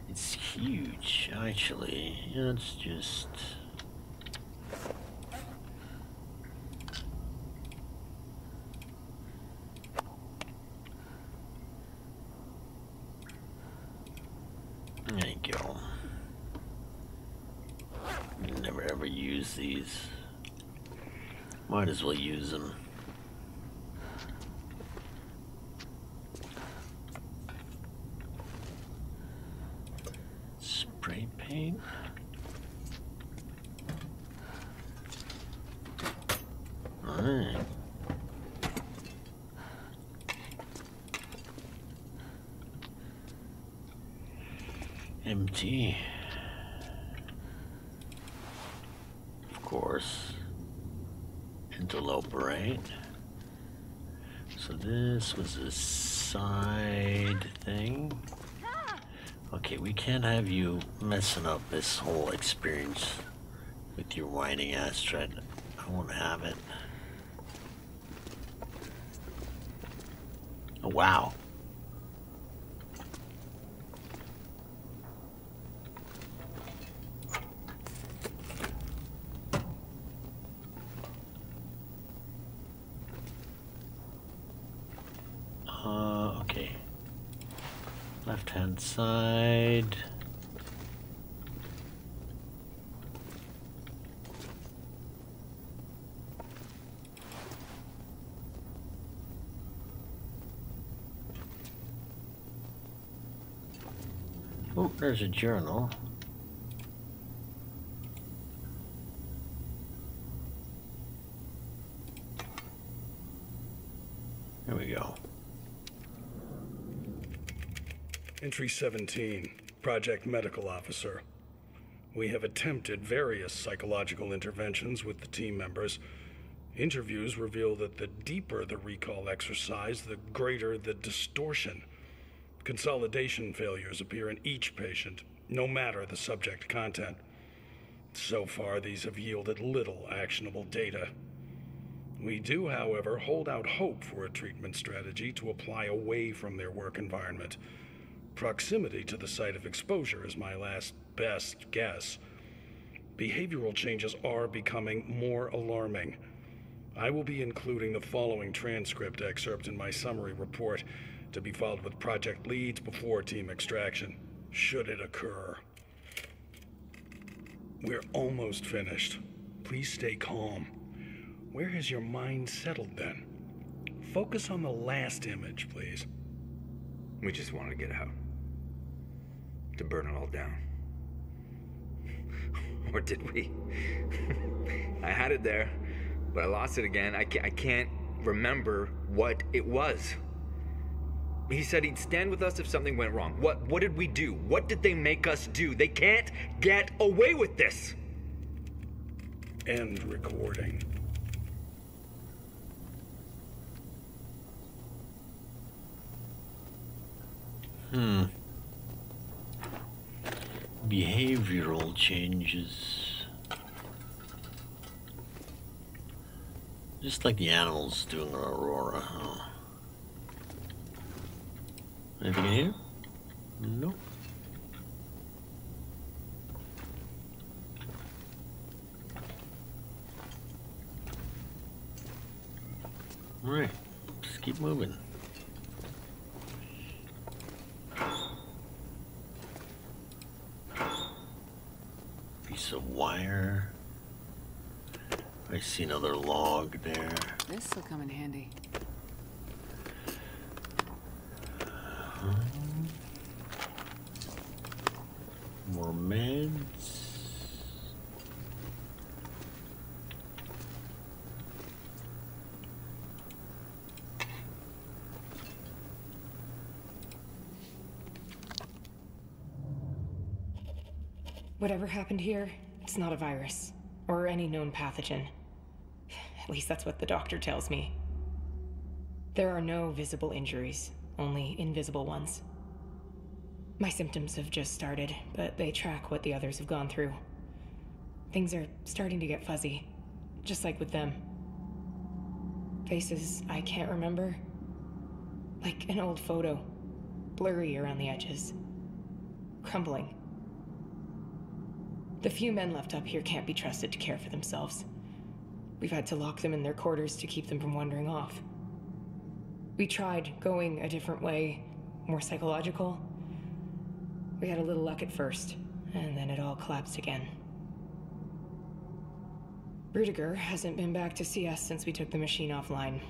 It's huge, actually. It's just... There you go. Never ever use these. Might as well use them. Spray paint. All right. Empty. Of course. Interloper, right? So this was a side thing. Okay, we can't have you messing up this whole experience with your whining ass tread. I won't have it. Oh, wow. Uh, okay. Left hand side. Oh, there's a journal. There we go. Entry seventeen, Project Medical Officer. We have attempted various psychological interventions with the team members. Interviews reveal that the deeper the recall exercise, the greater the distortion. Consolidation failures appear in each patient, no matter the subject content. So far, these have yielded little actionable data. We do, however, hold out hope for a treatment strategy to apply away from their work environment. Proximity to the site of exposure is my last best guess. Behavioral changes are becoming more alarming. I will be including the following transcript excerpt in my summary report, to be filed with project leads before team extraction, should it occur. We're almost finished. Please stay calm. Where has your mind settled then? Focus on the last image, please. We just want to get out. To burn it all down. Or did we? I had it there, but I lost it again. I can't, I can't remember what it was. He said he'd stand with us if something went wrong. What, what did we do? What did they make us do? They can't get away with this! End recording. Hmm. Behavioral changes. Just like the animals doing an Aurora, huh? Anything in here? Nope. Alright, just keep moving. Piece of wire. I see another log there. This will come in handy. More meds. Whatever happened here, it's not a virus or any known pathogen. At least that's what the doctor tells me. There are no visible injuries. Only invisible ones. My symptoms have just started, but they track what the others have gone through. Things are starting to get fuzzy, just like with them. Faces I can't remember. Like an old photo, blurry around the edges, crumbling. The few men left up here can't be trusted to care for themselves. We've had to lock them in their quarters to keep them from wandering off. We tried going a different way, more psychological. We had a little luck at first, and then it all collapsed again. Rudiger hasn't been back to see us since we took the machine offline.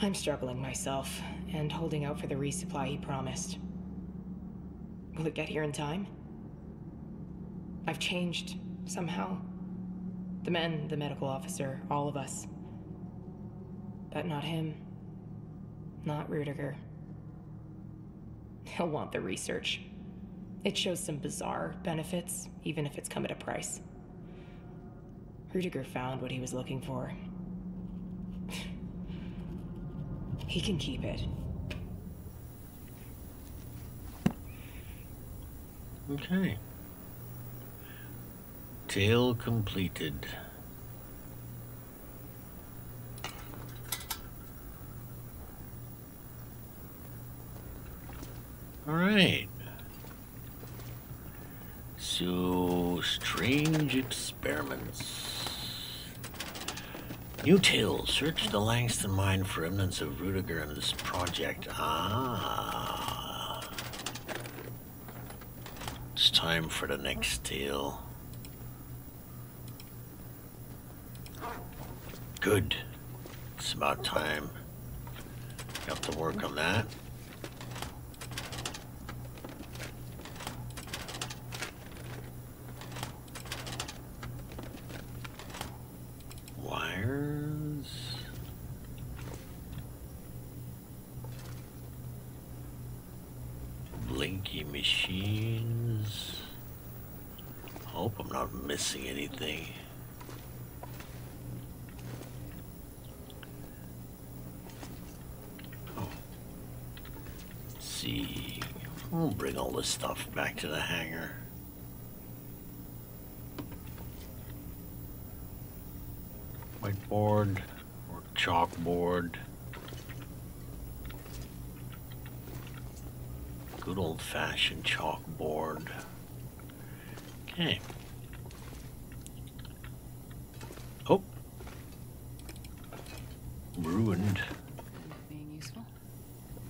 I'm struggling myself, and holding out for the resupply he promised. Will it get here in time? I've changed, somehow. The men, the medical officer, all of us. But not him. Not Rudiger. He'll want the research. It shows some bizarre benefits, even if it's come at a price. Rudiger found what he was looking for. He can keep it. Okay. Tale completed. Alright, so strange experiments. New tales. Search the Langston mine for remnants of Rudiger and this project. Ah. It's time for the next tale. Good. It's about time. Got to work on that. Blinky machines. Hope I'm not missing anything. Oh. Let's see. We'll bring all this stuff back to the hangar. board or chalkboard. Good old-fashioned chalkboard. Okay. Oh. Ruined. Being useful.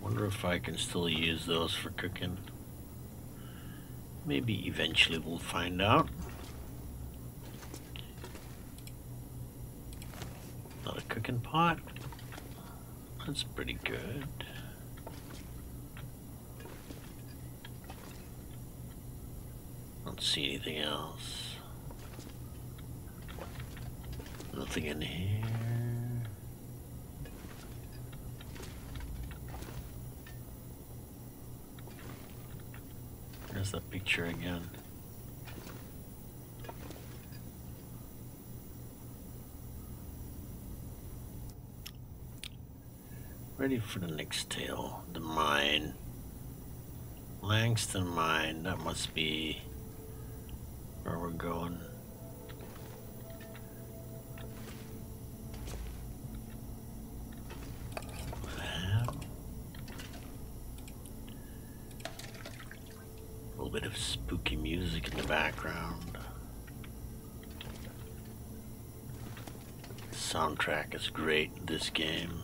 Wonder if I can still use those for cooking. Maybe eventually we'll find out. Another cooking pot. That's pretty good. Don't see anything else. Nothing in here. There's that picture again. Ready for the next tale. The mine. Langston Mine. That must be where we're going. Bit of spooky music in the background. The soundtrack is great in this game.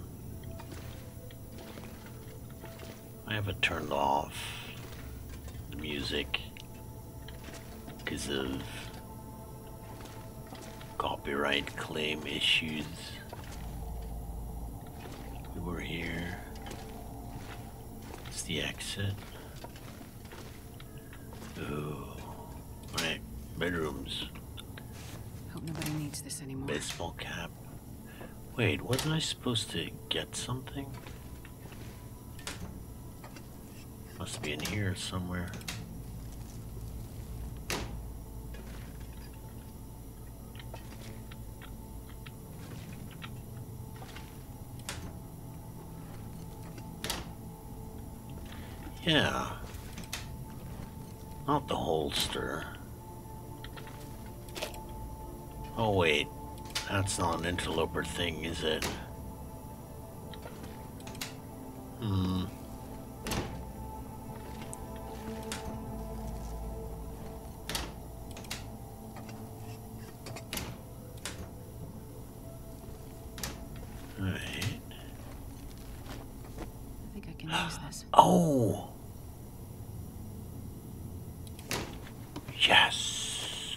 I have it turned off, the music, because of copyright claim issues. We were here. It's the exit. Ooh. Right, bedrooms. Hope nobody needs this anymore. Baseball cap. Wait, wasn't I supposed to get something? Must be in here somewhere. Yeah. Not the holster. Oh wait, that's not an interloper thing, is it? Hmm. All right. I think I can use this. Oh. Yes.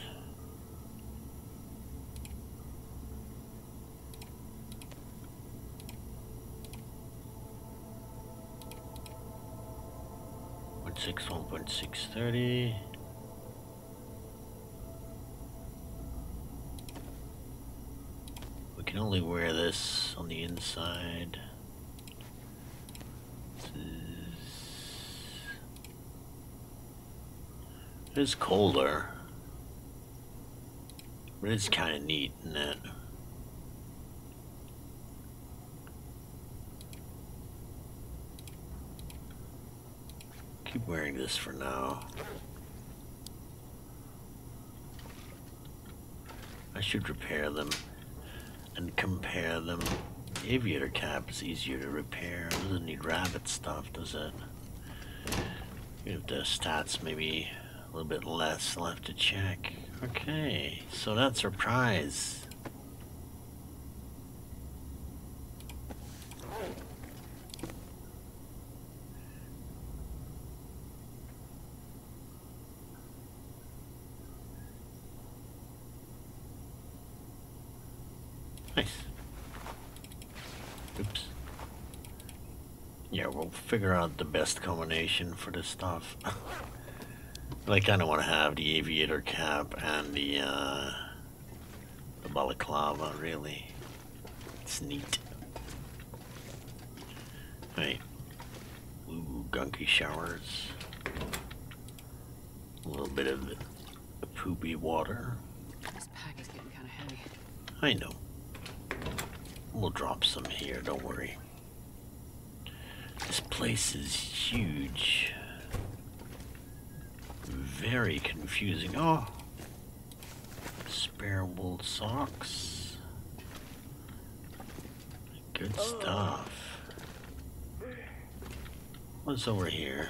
One six one point six thirty. We can only wear this on the inside. It's colder, but it's kind of neat, isn't it? Keep wearing this for now. I should repair them and compare them. The aviator cap is easier to repair. It doesn't need rabbit stuff, does it? You have the stats maybe. A little bit less left to check. Okay, so that's our prize. Nice. Oops. Yeah, we'll figure out the best combination for this stuff. But I kind of want to have the aviator cap and the, uh, the balaclava, really. It's neat. Right. Ooh, gunky showers. A little bit of the, the poopy water. This pack is getting kind of heavy. I know. We'll drop some here, don't worry. This place is huge. Very confusing. Oh, spare wool socks. Good stuff. What's over here?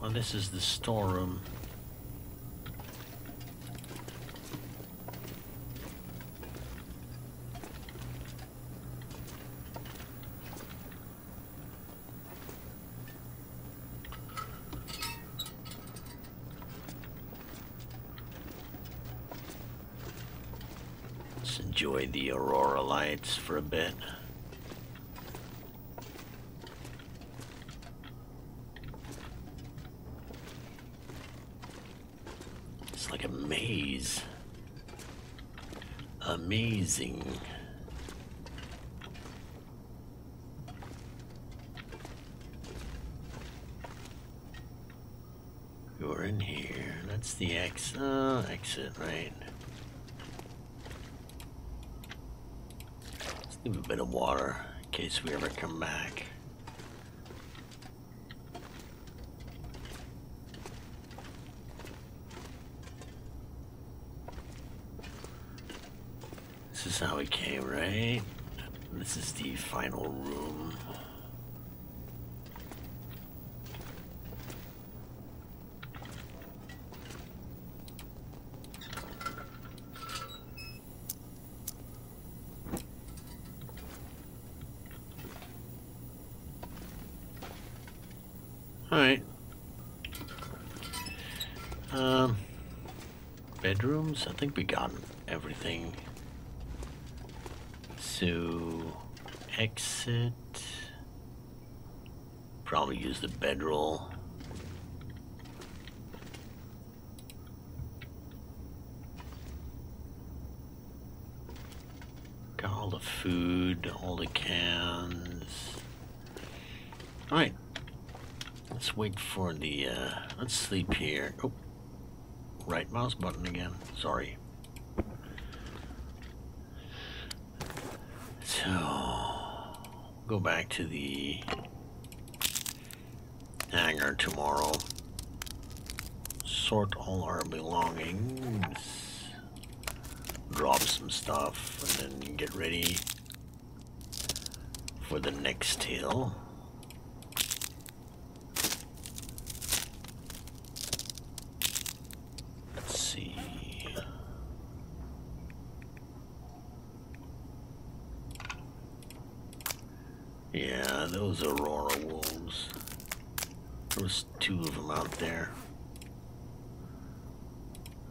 Well, this is the storeroom. Enjoy the aurora lights for a bit. It's like a maze. Amazing. You're in here. That's the ex- uh, exit, right? Give a bit of water in case we ever come back. This is how we came, right? This is the final room. Alright. Um, bedrooms? I think we got everything. So, exit. Probably use the bedroll. Got all the food, all the cans. Alright. Let's wait for the, uh, let's sleep here. Oh, right mouse button again, sorry. So, go back to the hangar tomorrow. Sort all our belongings. Drop some stuff and then get ready for the next tale. Yeah, those Aurora wolves. There was two of them out there.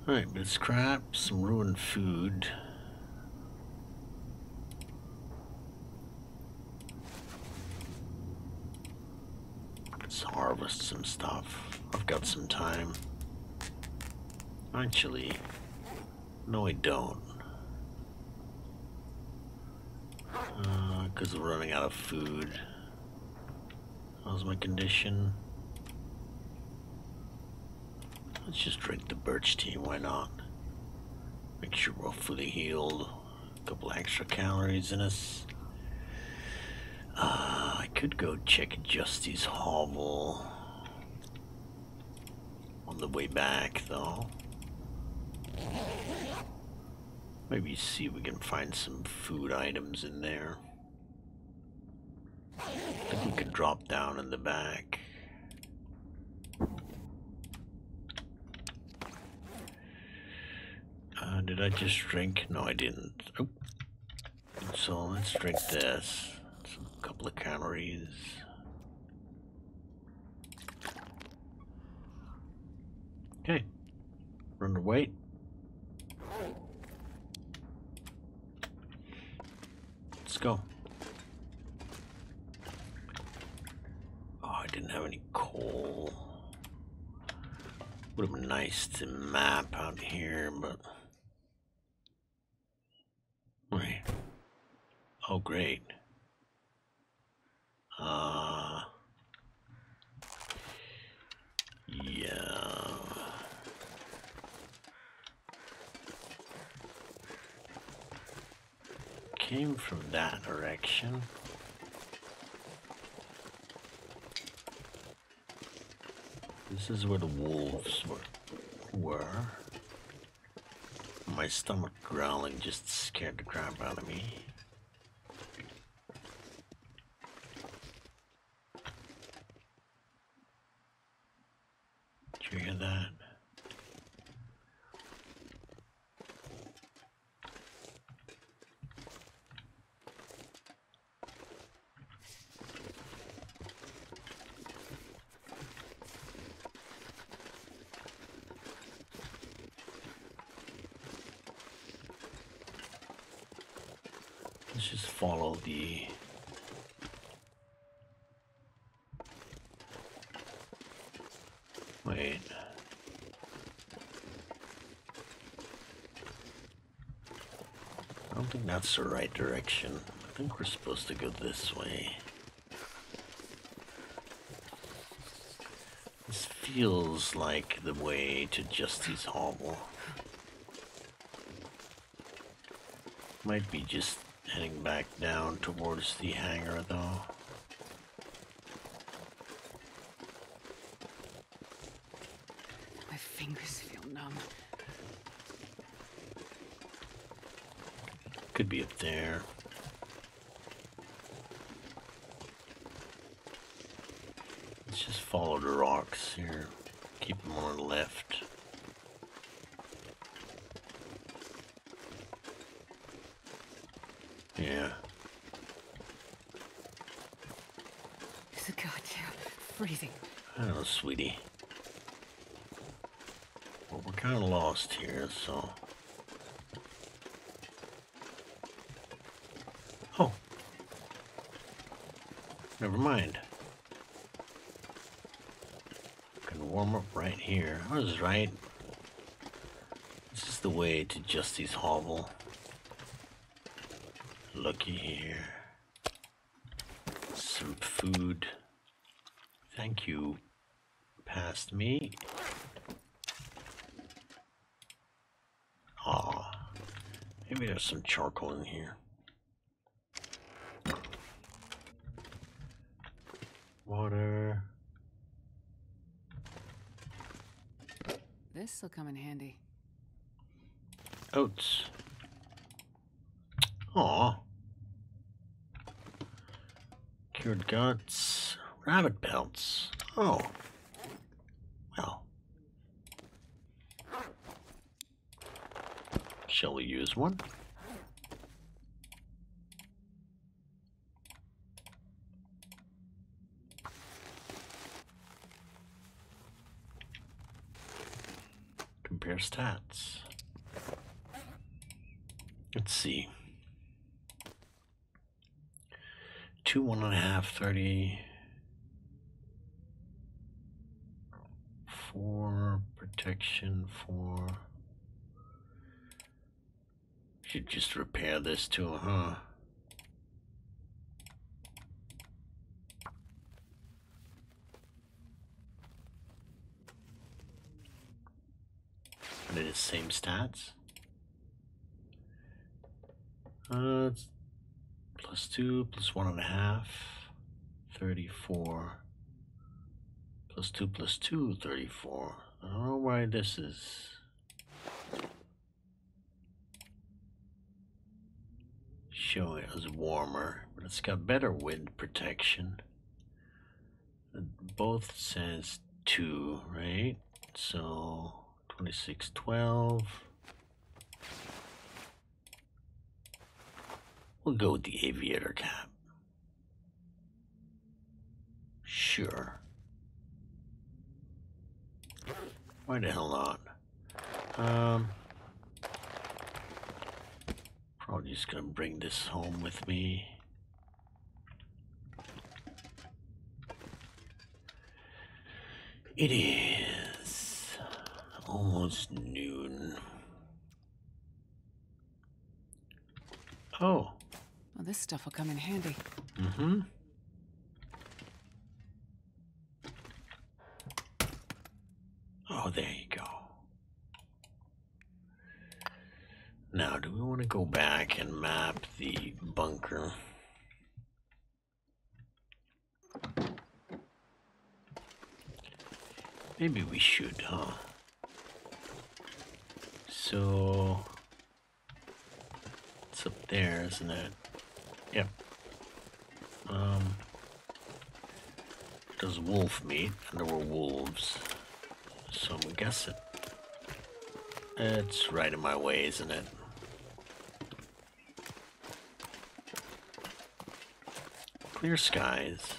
Alright, but it's crap, some ruined food. Let's harvest some stuff. I've got some time. Actually, no I don't. Because we're running out of food. How's my condition? Let's just drink the birch tea, why not? Make sure we're fully healed. A couple extra calories in us. Uh, I could go check Justy's hovel on the way back, though. Maybe see if we can find some food items in there. I think we could drop down in the back. Uh, did I just drink? No, I didn't. Oh. So let's drink this. It's a couple of calories. Okay. We're underweight. Let's go. I didn't have any coal. Would have been nice to map out here, but wait. Oh great. Uh yeah. Came from that direction. This is where the wolves were. were. my stomach growling just scared the crap out of me. Did you hear that? Just follow the wait. I don't think that's the right direction. I think we're supposed to go this way. This feels like the way to Justy's Hovel. Might be just heading back down towards the hangar, though. My fingers feel numb. Could be up there. Let's just follow the rocks here. Keep them on the left. Yeah. It's a goddamn freezing. I don't know, sweetie. Well, we're kind of lost here, so. Oh. Never mind. I can warm up right here. I was right. This is the way to Justy's Hovel. Looky here. Some food. Thank you. Past me. Aw. Maybe there's some charcoal in here. Water. This'll come in handy. Oats. Aw. Cured guts, rabbit pelts. Oh, well. Shall we use one? Compare stats. Let's see. Two, one and a half, thirty, four, protection, four. Should just repair this too, huh? Are they the same stats? Uh, it's plus two, plus one and a half, thirty-four, plus two, plus two, thirty-four. I don't know why this is. Show it as warmer, but it's got better wind protection. It both says two, right? So, twenty-six, twelve. We'll go with the aviator cap. Sure. Why the hell not? Um, probably just gonna bring this home with me. It is almost noon. Oh. Well, this stuff will come in handy. Mm-hmm. Oh, there you go. Now, do we want to go back and map the bunker? Maybe we should, huh? So, It's up there, isn't it? Yep. Um, it does wolf meat, and there were wolves. So I'm gonna guess it. It's right in my way, isn't it? Clear skies.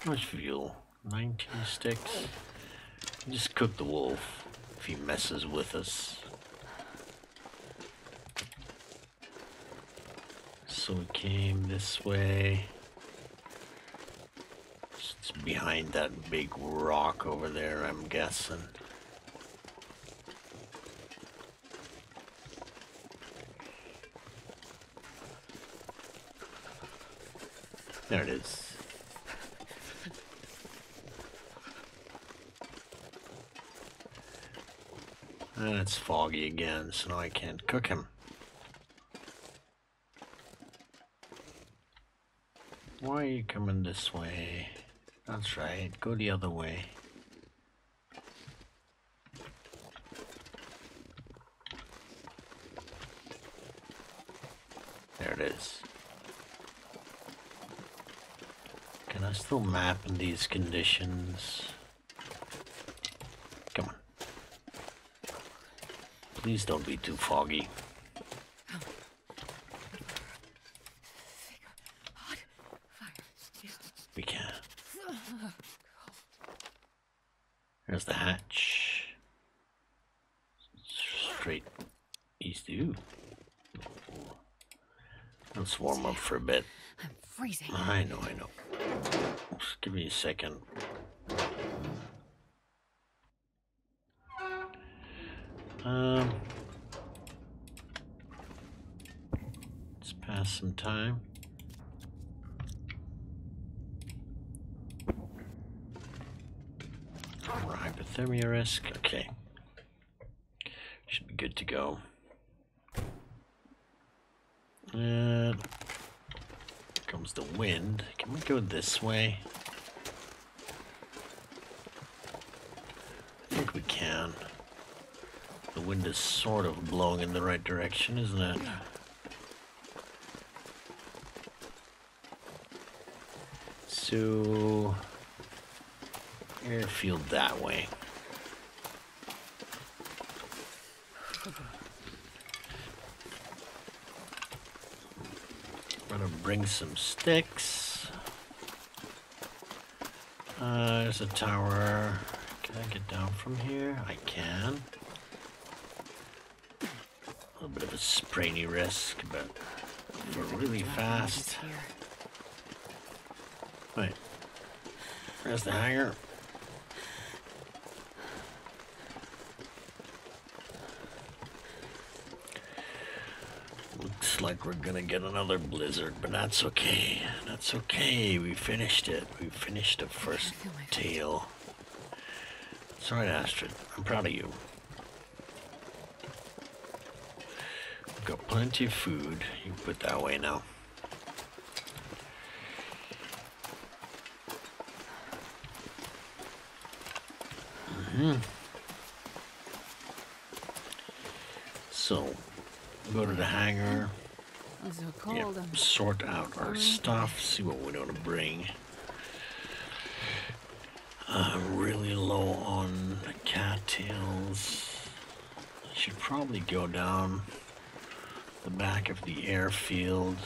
How much fuel? nineteen sticks. Just cook the wolf if he messes with us. So we came this way. It's behind that big rock over there, I'm guessing. There it is. And it's foggy again, so now I can't cook him. Why are you coming this way? That's right, go the other way. There it is. Can I still map in these conditions? Please don't be too foggy. We can. There's the hatch. Straight east. Ooh. Let's warm up for a bit. I'm freezing. I know, I know. Just give me a second. Um, let's pass some time. More hypothermia risk. Okay, should be good to go. Uh, comes the wind. Can we go this way? I think we can. The wind is sort of blowing in the right direction, isn't it? So, airfield that way. I'm gonna bring some sticks. Uh, there's a tower. Can I get down from here? I can. A bit of a sprainy risk, but we're really fast. Wait, where's the hangar? Looks like we're gonna get another blizzard, but that's okay. That's okay. We finished it. We finished the first tale. It's alright, Astrid. I'm proud of you. Got plenty of food. You can put that away now. Mm-hmm. So, go to the hangar. So cold. Yep. Sort out our stuff. See what we want to bring. I'm really low on the cattails. I should probably go down the back of the airfield,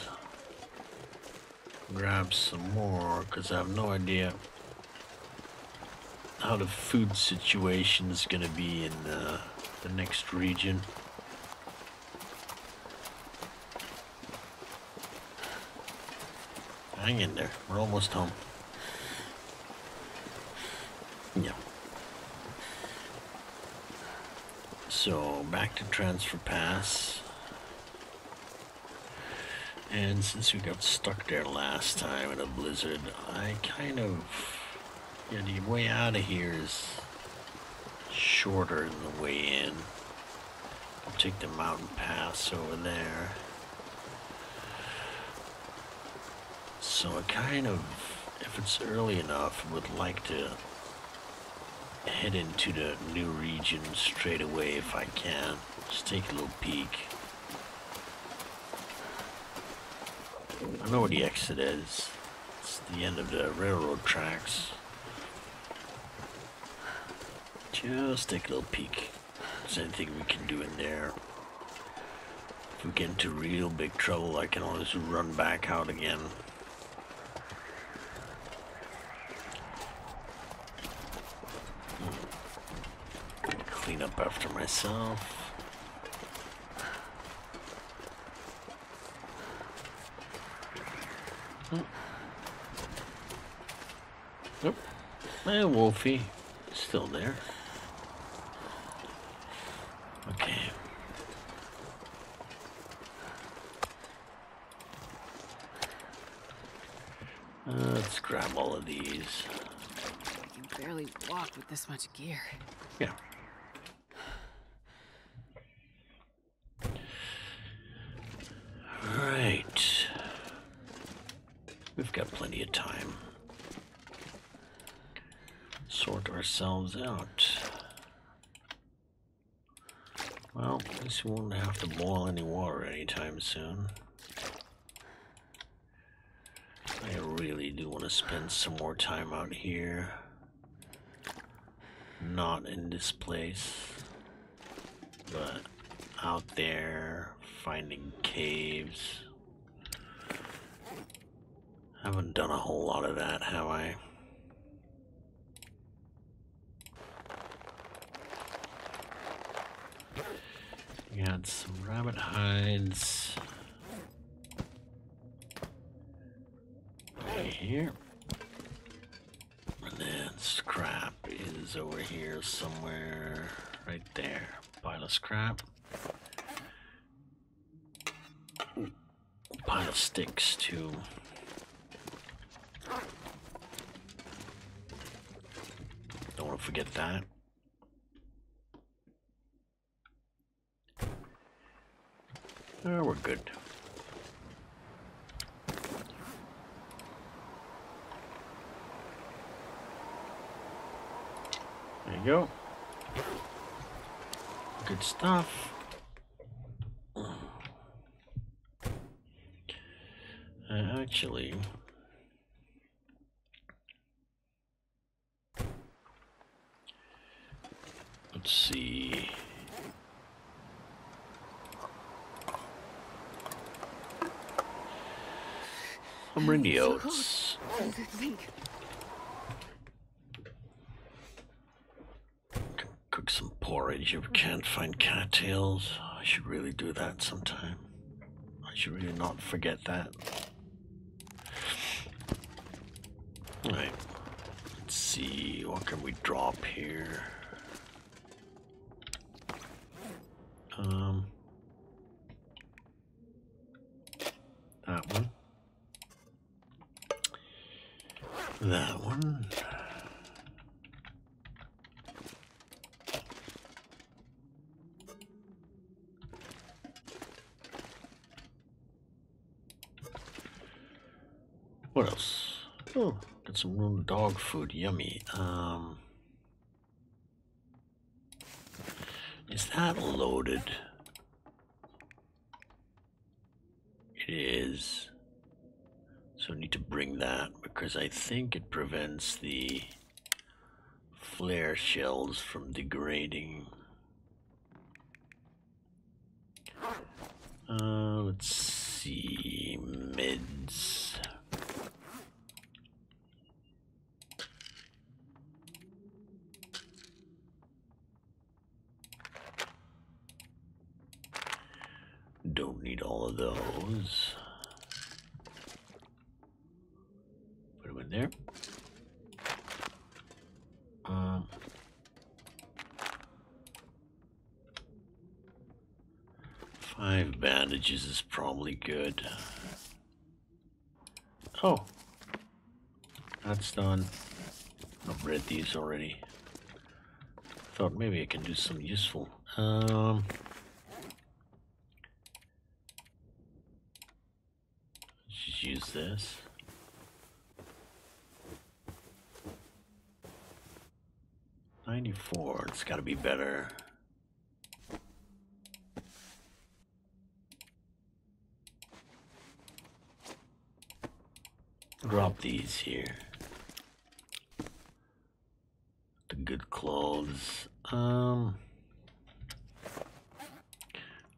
grab some more, because I have no idea how the food situation is going to be in uh, the next region. Hang in there, we're almost home. Yeah. So back to transfer pass. And since we got stuck there last time in a blizzard, I kind of, yeah, the way out of here is shorter than the way in. I'll take the mountain pass over there. So I kind of, if it's early enough, would like to head into the new region straight away if I can. Let's take a little peek. I know where the exit is. It's the end of the railroad tracks. Just take a little peek. Is there anything we can do in there? If we get into real big trouble, I can always run back out again. Clean up after myself. Nope. And Wolfie is still there. Okay. Uh, let's grab all of these. You can barely walk with this much gear. Yeah. All right. We've got plenty of time. Sort ourselves out. Well, at least we won't have to boil any water anytime soon. I really do want to spend some more time out here. Not in this place, but out there, finding caves. I haven't done a whole lot of that, have I? We had some rabbit hides right here, and then scrap is over here somewhere, right there. Pile of scrap, Ooh, pile of sticks too. Don't want to forget that. Oh, we're good. There you go. Good stuff. Uh, actually, let's see. I'm in the oats. Cook some porridge if we can't find cattails. I should really do that sometime. I should really not forget that. Alright. Let's see. What can we drop here? Um. That one. That one. What else? Oh, got some little dog food. Yummy. Um, is that loaded? It is. So I need to bring that because I think it prevents the flare shells from degrading. Uh, let's see, mids. Don't need all of those. In there. Um, five bandages is probably good. Oh, that's done. I've read these already. Thought maybe I can do some useful. Um, let's just use this. ninety-four, it's got to be better. Drop these here. The good clothes. Um,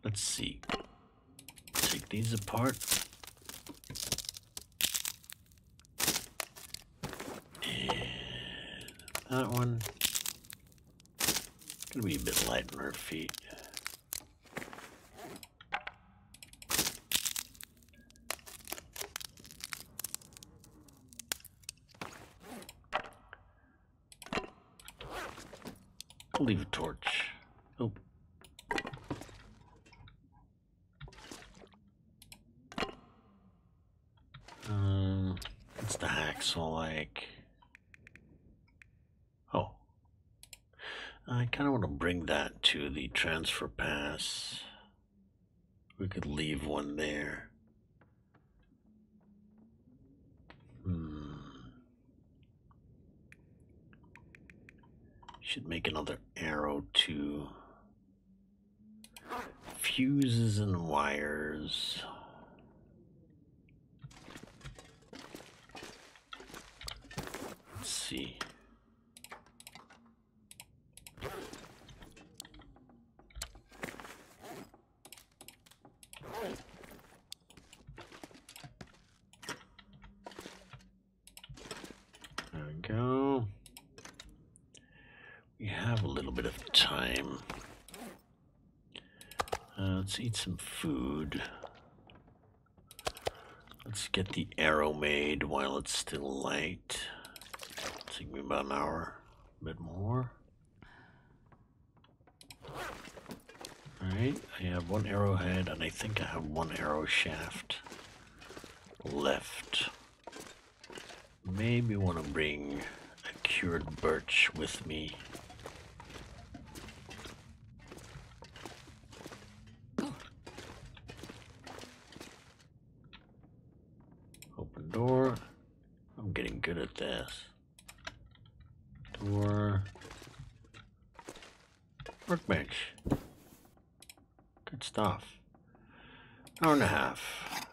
let's see. Take these apart. And that one. Gonna be a bit light on her feet. I'll leave a torch. Oh. Um, what's the hacksaw like? Oh. I kind of want to bring that to the transfer pass. We could leave one there. Hmm. Should make another arrow to fuses and wires. Let's see. There we go. We have a little bit of time. Uh, let's eat some food. Let's get the arrow made while it's still light. It'll take me about an hour, a bit more. Alright, I have one arrowhead and I think I have one arrow shaft left. Maybe want to bring a cured birch with me. Door. I'm getting good at this. Door. Workbench. Good stuff. Hour and a half.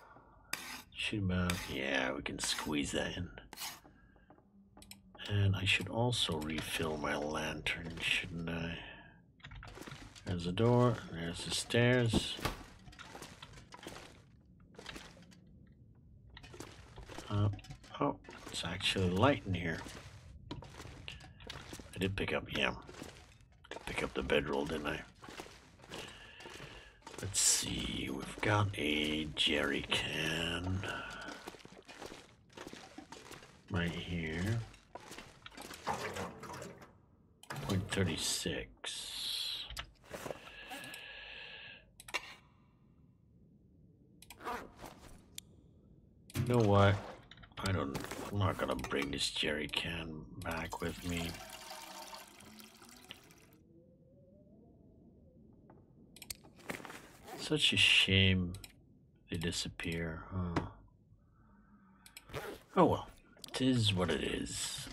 Shoot about. Yeah, we can squeeze that in. And I should also refill my lantern, shouldn't I? There's the door. There's the stairs. Uh, oh, it's actually light in here. I did pick up, yeah, pick up the bedroll, didn't I? Let's see, we've got a jerry can right here. point three six. You know what? I don't, I'm not gonna bring this jerry can back with me. Such a shame they disappear, huh? Oh well, it is what it is.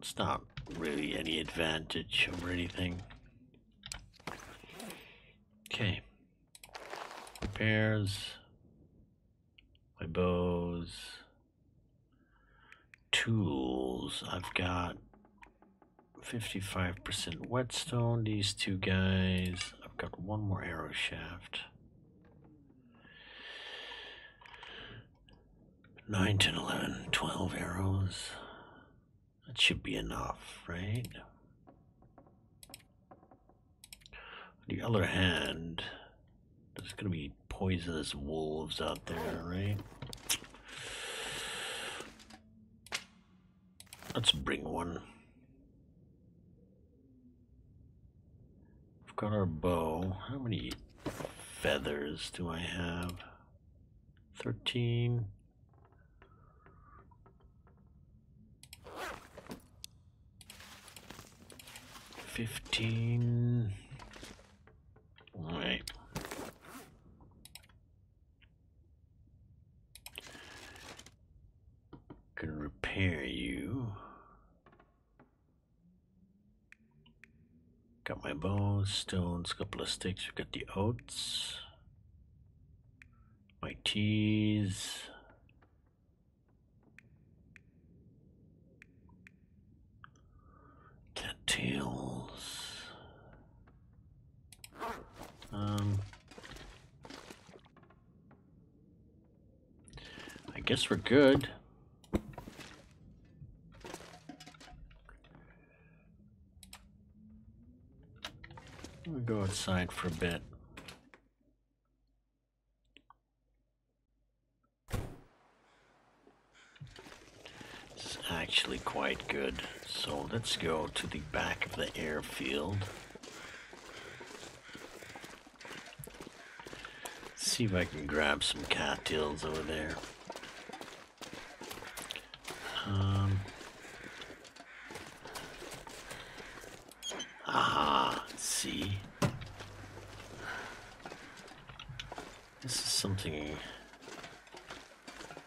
It's not really any advantage or anything. Okay. Repairs. My bows. Tools, I've got fifty-five percent whetstone, these two guys. I've got one more arrow shaft. nine, ten, eleven, twelve arrows. That should be enough, right? On the other hand, there's gonna be poisonous wolves out there, right? Let's bring one. We've got our bow. How many feathers do I have? Thirteen. Fifteen. All right. Can repair you. Got my bow, stones, couple of sticks. We got the oats, my teas. Cattails. Um, I guess we're good. We'll go outside for a bit. This is actually quite good. So let's go to the back of the airfield. See if I can grab some cattails over there. Um, aha, see? This is something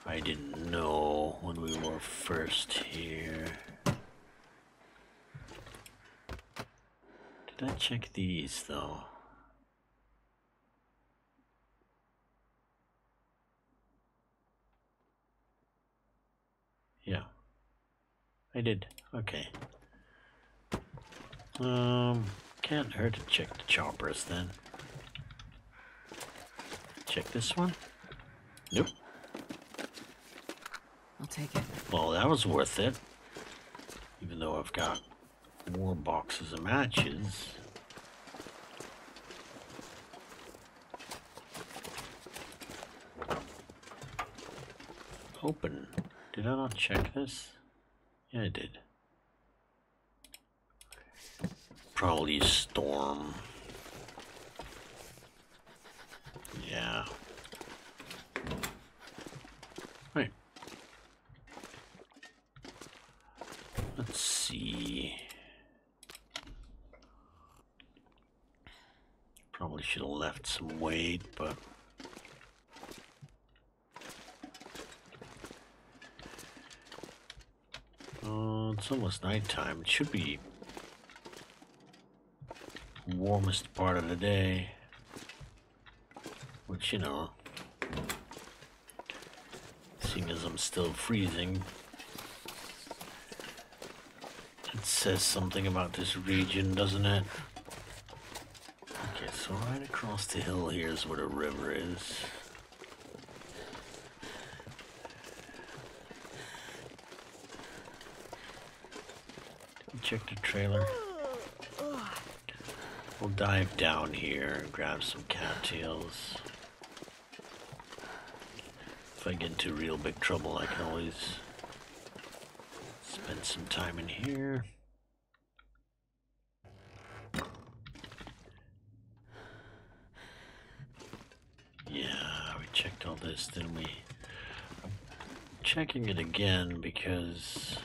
I didn't know when we were first here. Did I check these though? Yeah, I did. Okay. Um, can't hurt to check the choppers then. Check this one. Nope. I'll take it. Well, that was worth it. Even though I've got more boxes of matches. Open. Did I not check this? Yeah, I did. Probably storm. Yeah. Right. Let's see. Probably should have left some weight, but... it's almost nighttime. It should be warmest part of the day, which, you know, seeing as I'm still freezing, it says something about this region, doesn't it? Okay, so right across the hill here is where the river is. Check the trailer. We'll dive down here and grab some cattails. If I get into real big trouble, I can always spend some time in here. Yeah, we checked all this, didn't we? I'm checking it again because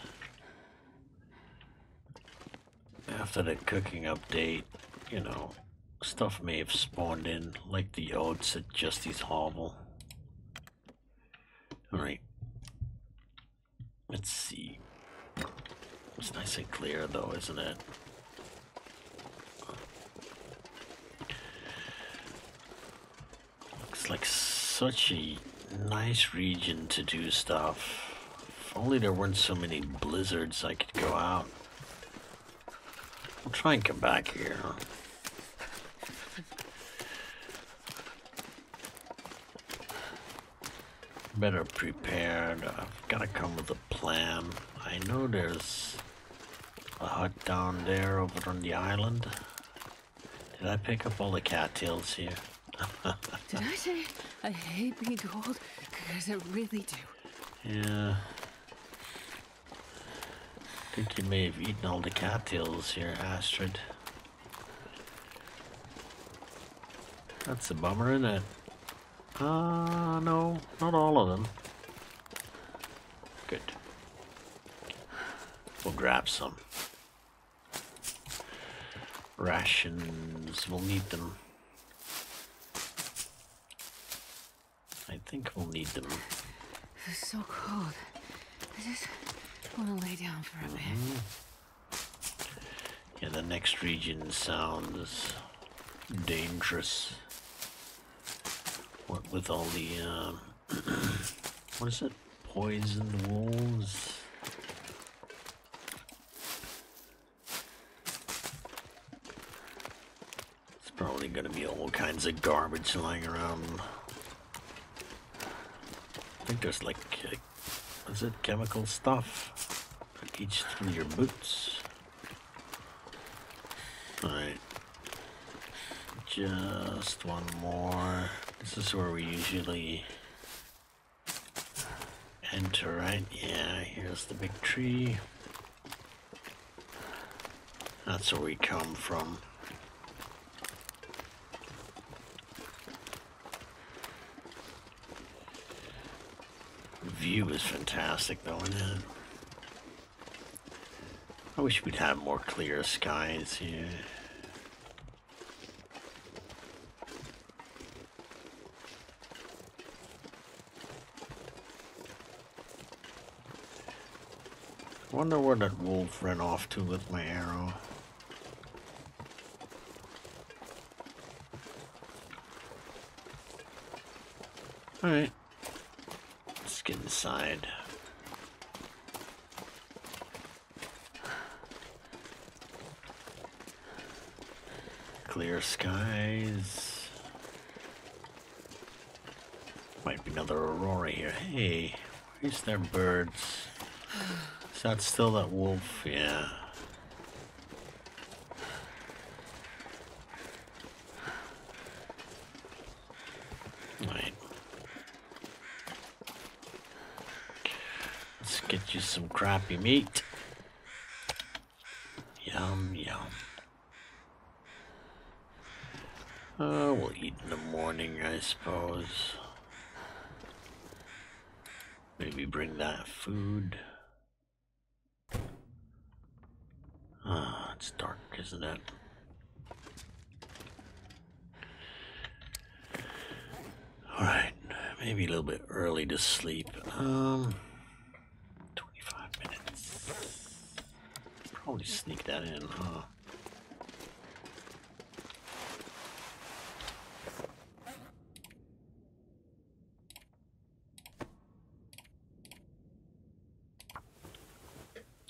after the cooking update, you know, stuff may have spawned in, like the oats at Justy's hovel. Alright. Let's see. It's nice and clear though, isn't it? Looks like such a nice region to do stuff. If only there weren't so many blizzards I could go out. I'll try and come back here. Better prepared. I've got to come with a plan. I know there's a hut down there over on the island. Did I pick up all the cattails here? Did I say I hate being cold? Because I really do. Yeah. I think you may have eaten all the cattails here, Astrid. That's a bummer, isn't it? Ah, uh, no, not all of them. Good. We'll grab some. Rations, we'll need them. I think we'll need them. It's so cold. I just... I want to lay down for a bit. Mm-hmm. Yeah, the next region sounds dangerous. What with all the, um, what is it? Poisoned wolves? It's probably gonna be all kinds of garbage lying around. I think there's like, uh, what is it? Chemical stuff. Put each through your boots. Alright. Just one more. This is where we usually enter, right? Yeah, here's the big tree. That's where we come from. The view is fantastic though, isn't it? I wish we'd have more clear skies here. I wonder where that wolf ran off to with my arrow. Alright, let's get inside. Clear skies. Might be another aurora here. Hey, where's their birds? Is that still that wolf? Yeah. Right. Let's get you some crappy meat. Yum, yum. Uh, we'll eat in the morning, I suppose. Maybe bring that food. Ah, uh, it's dark, isn't it? Alright, maybe a little bit early to sleep. Um, twenty-five minutes. Probably sneak that in, huh?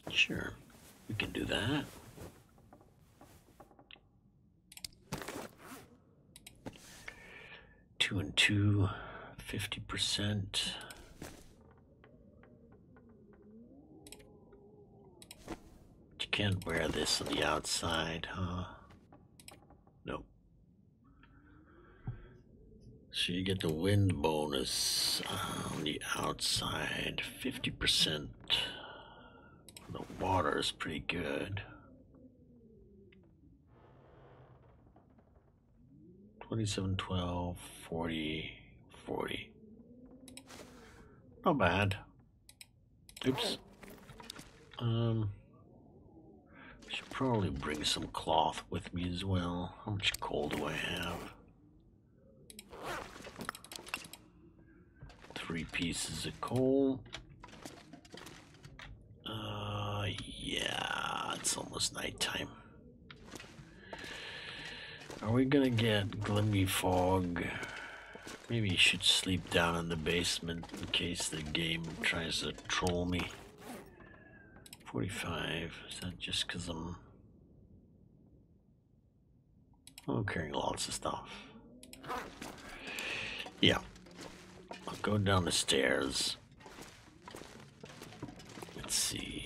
Sure, we can do that. Two and two, fifty percent. You can't wear this on the outside, huh? Nope. So you get the wind bonus on the outside, fifty percent. The water is pretty good. twenty-seven, twelve, forty, forty. Not bad. Oops. Um, should probably bring some cloth with me as well. How much coal do I have? Three pieces of coal. Uh, yeah, it's almost nighttime. Are we gonna get Glimmy Fog? Maybe you should sleep down in the basement in case the game tries to troll me. forty-five, is that just because I'm... I'm carrying lots of stuff. Yeah, I'll go down the stairs. Let's see.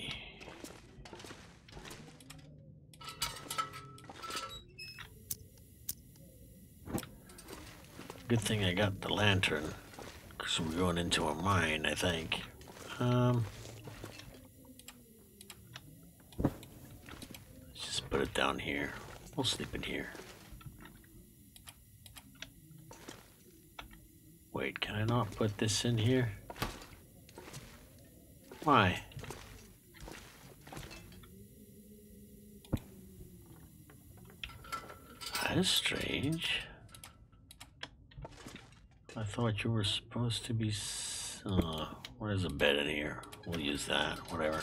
Good thing I got the lantern, because we're going into a mine, I think. Um, let's just put it down here. We'll sleep in here. Wait, can I not put this in here? Why? That is strange. I thought you were supposed to be... Uh, where's a bed in here? We'll use that, whatever.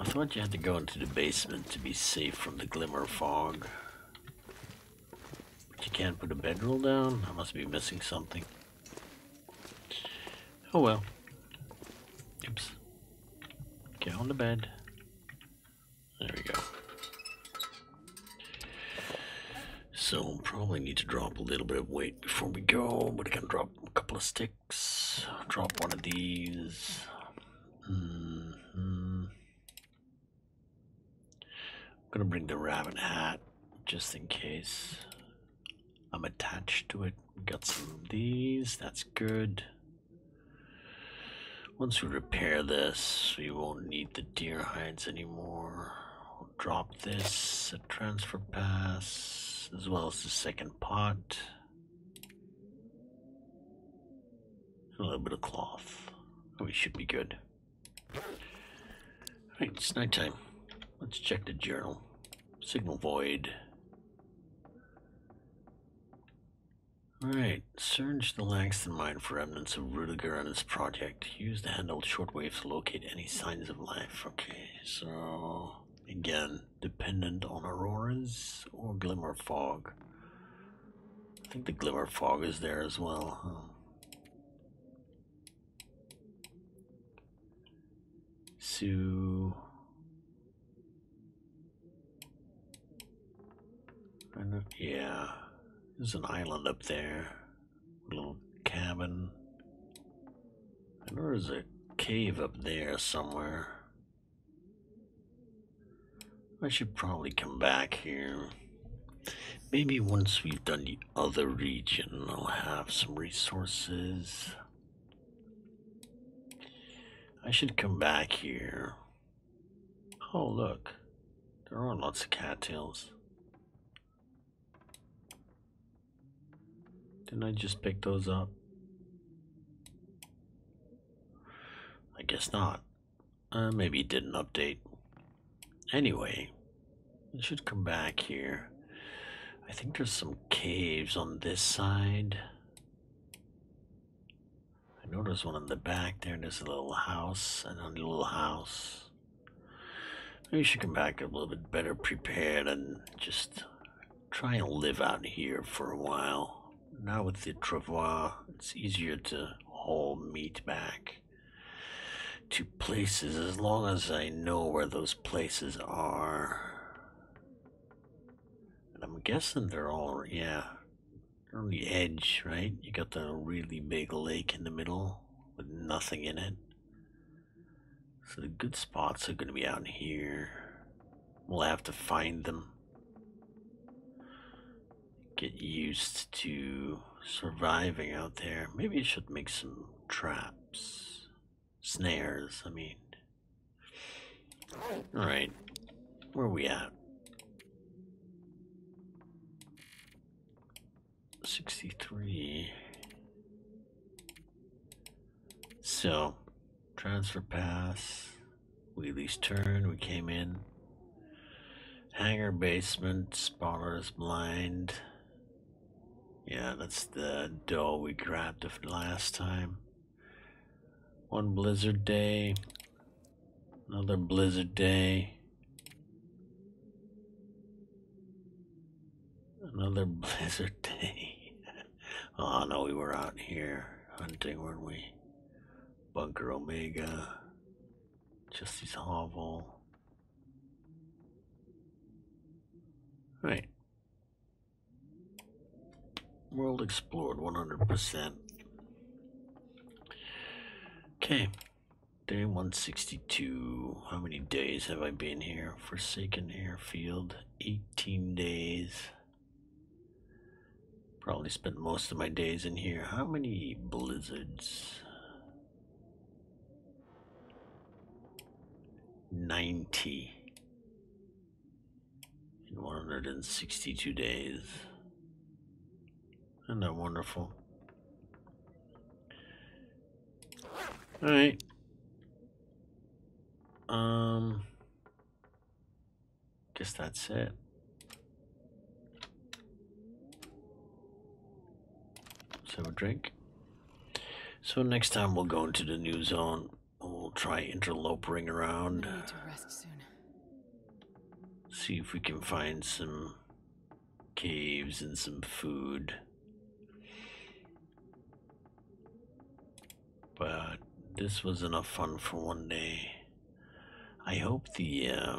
I thought you had to go into the basement to be safe from the glimmer fog. But you can't put a bedroll down? I must be missing something. Oh well. Oops. Get on the bed. There we go. So we'll probably need to drop a little bit of weight before we go, but I can drop a couple of sticks, drop one of these. Mm-hmm. I'm gonna bring the rabbit hat just in case I'm attached to it. Got some of these, that's good. Once we repair this, we won't need the deer hides anymore. We'll drop this, a transfer pass, as well as the second pot. A little bit of cloth. We should be good. Alright, it's nighttime. Let's check the journal. Signal void. Alright, search the Langston mine for remnants of Rudiger and his project. Use the handheld shortwave to locate any signs of life. Okay, so again, dependent on auroras or glimmer fog. I think the glimmer fog is there as well. Huh? So I know, yeah. There's an island up there, a little cabin. I know there's a cave up there somewhere. I should probably come back here. Maybe once we've done the other region, I'll have some resources. I should come back here. Oh, look. There are lots of cattails. Didn't I just pick those up? I guess not. Uh, maybe it didn't update. Anyway, I should come back here. I think there's some caves on this side. I know there's one in the back there. There's a little house and a little house. Maybe I should come back a little bit better prepared and just try and live out here for a while. Now with the travois, it's easier to haul meat back to places as long as I know where those places are. And I'm guessing they're all, yeah, they're on the edge, right? You got the really big lake in the middle with nothing in it. So the good spots are going to be out here. We'll have to find them. Get used to surviving out there. Maybe I should make some traps. Snares, I mean. Alright. Where are we at? sixty-three. So, transfer pass. Wheelie's turn. We came in. Hangar basement. Spawner's blind. Yeah, that's the dough we grabbed last time. One blizzard day. Another blizzard day. Another blizzard day. Oh no, we were out here hunting, weren't we? Bunker Omega. Justy's Hovel. Right. World explored one hundred percent. Okay. Day one sixty-two. How many days have I been here? Forsaken Airfield. eighteen days. Probably spent most of my days in here. How many blizzards? ninety. In one hundred sixty-two days. Isn't that wonderful? Alright. Um. Guess that's it. Let's have a drink. So next time we'll go into the new zone. We'll We'll try interlopering around. I need to rest soon. See if we can find some caves and some food. But this was enough fun for one day. I hope the uh,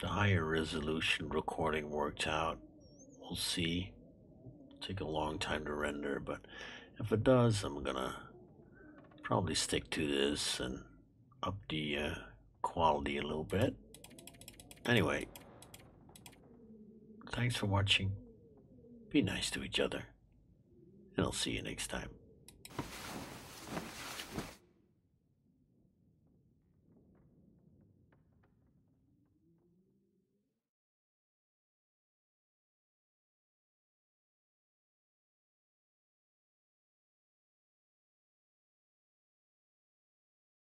the higher resolution recording worked out. We'll see. It'll take a long time to render, but if it does, I'm gonna probably stick to this and up the uh, quality a little bit. Anyway, thanks for watching. Be nice to each other, and I'll see you next time.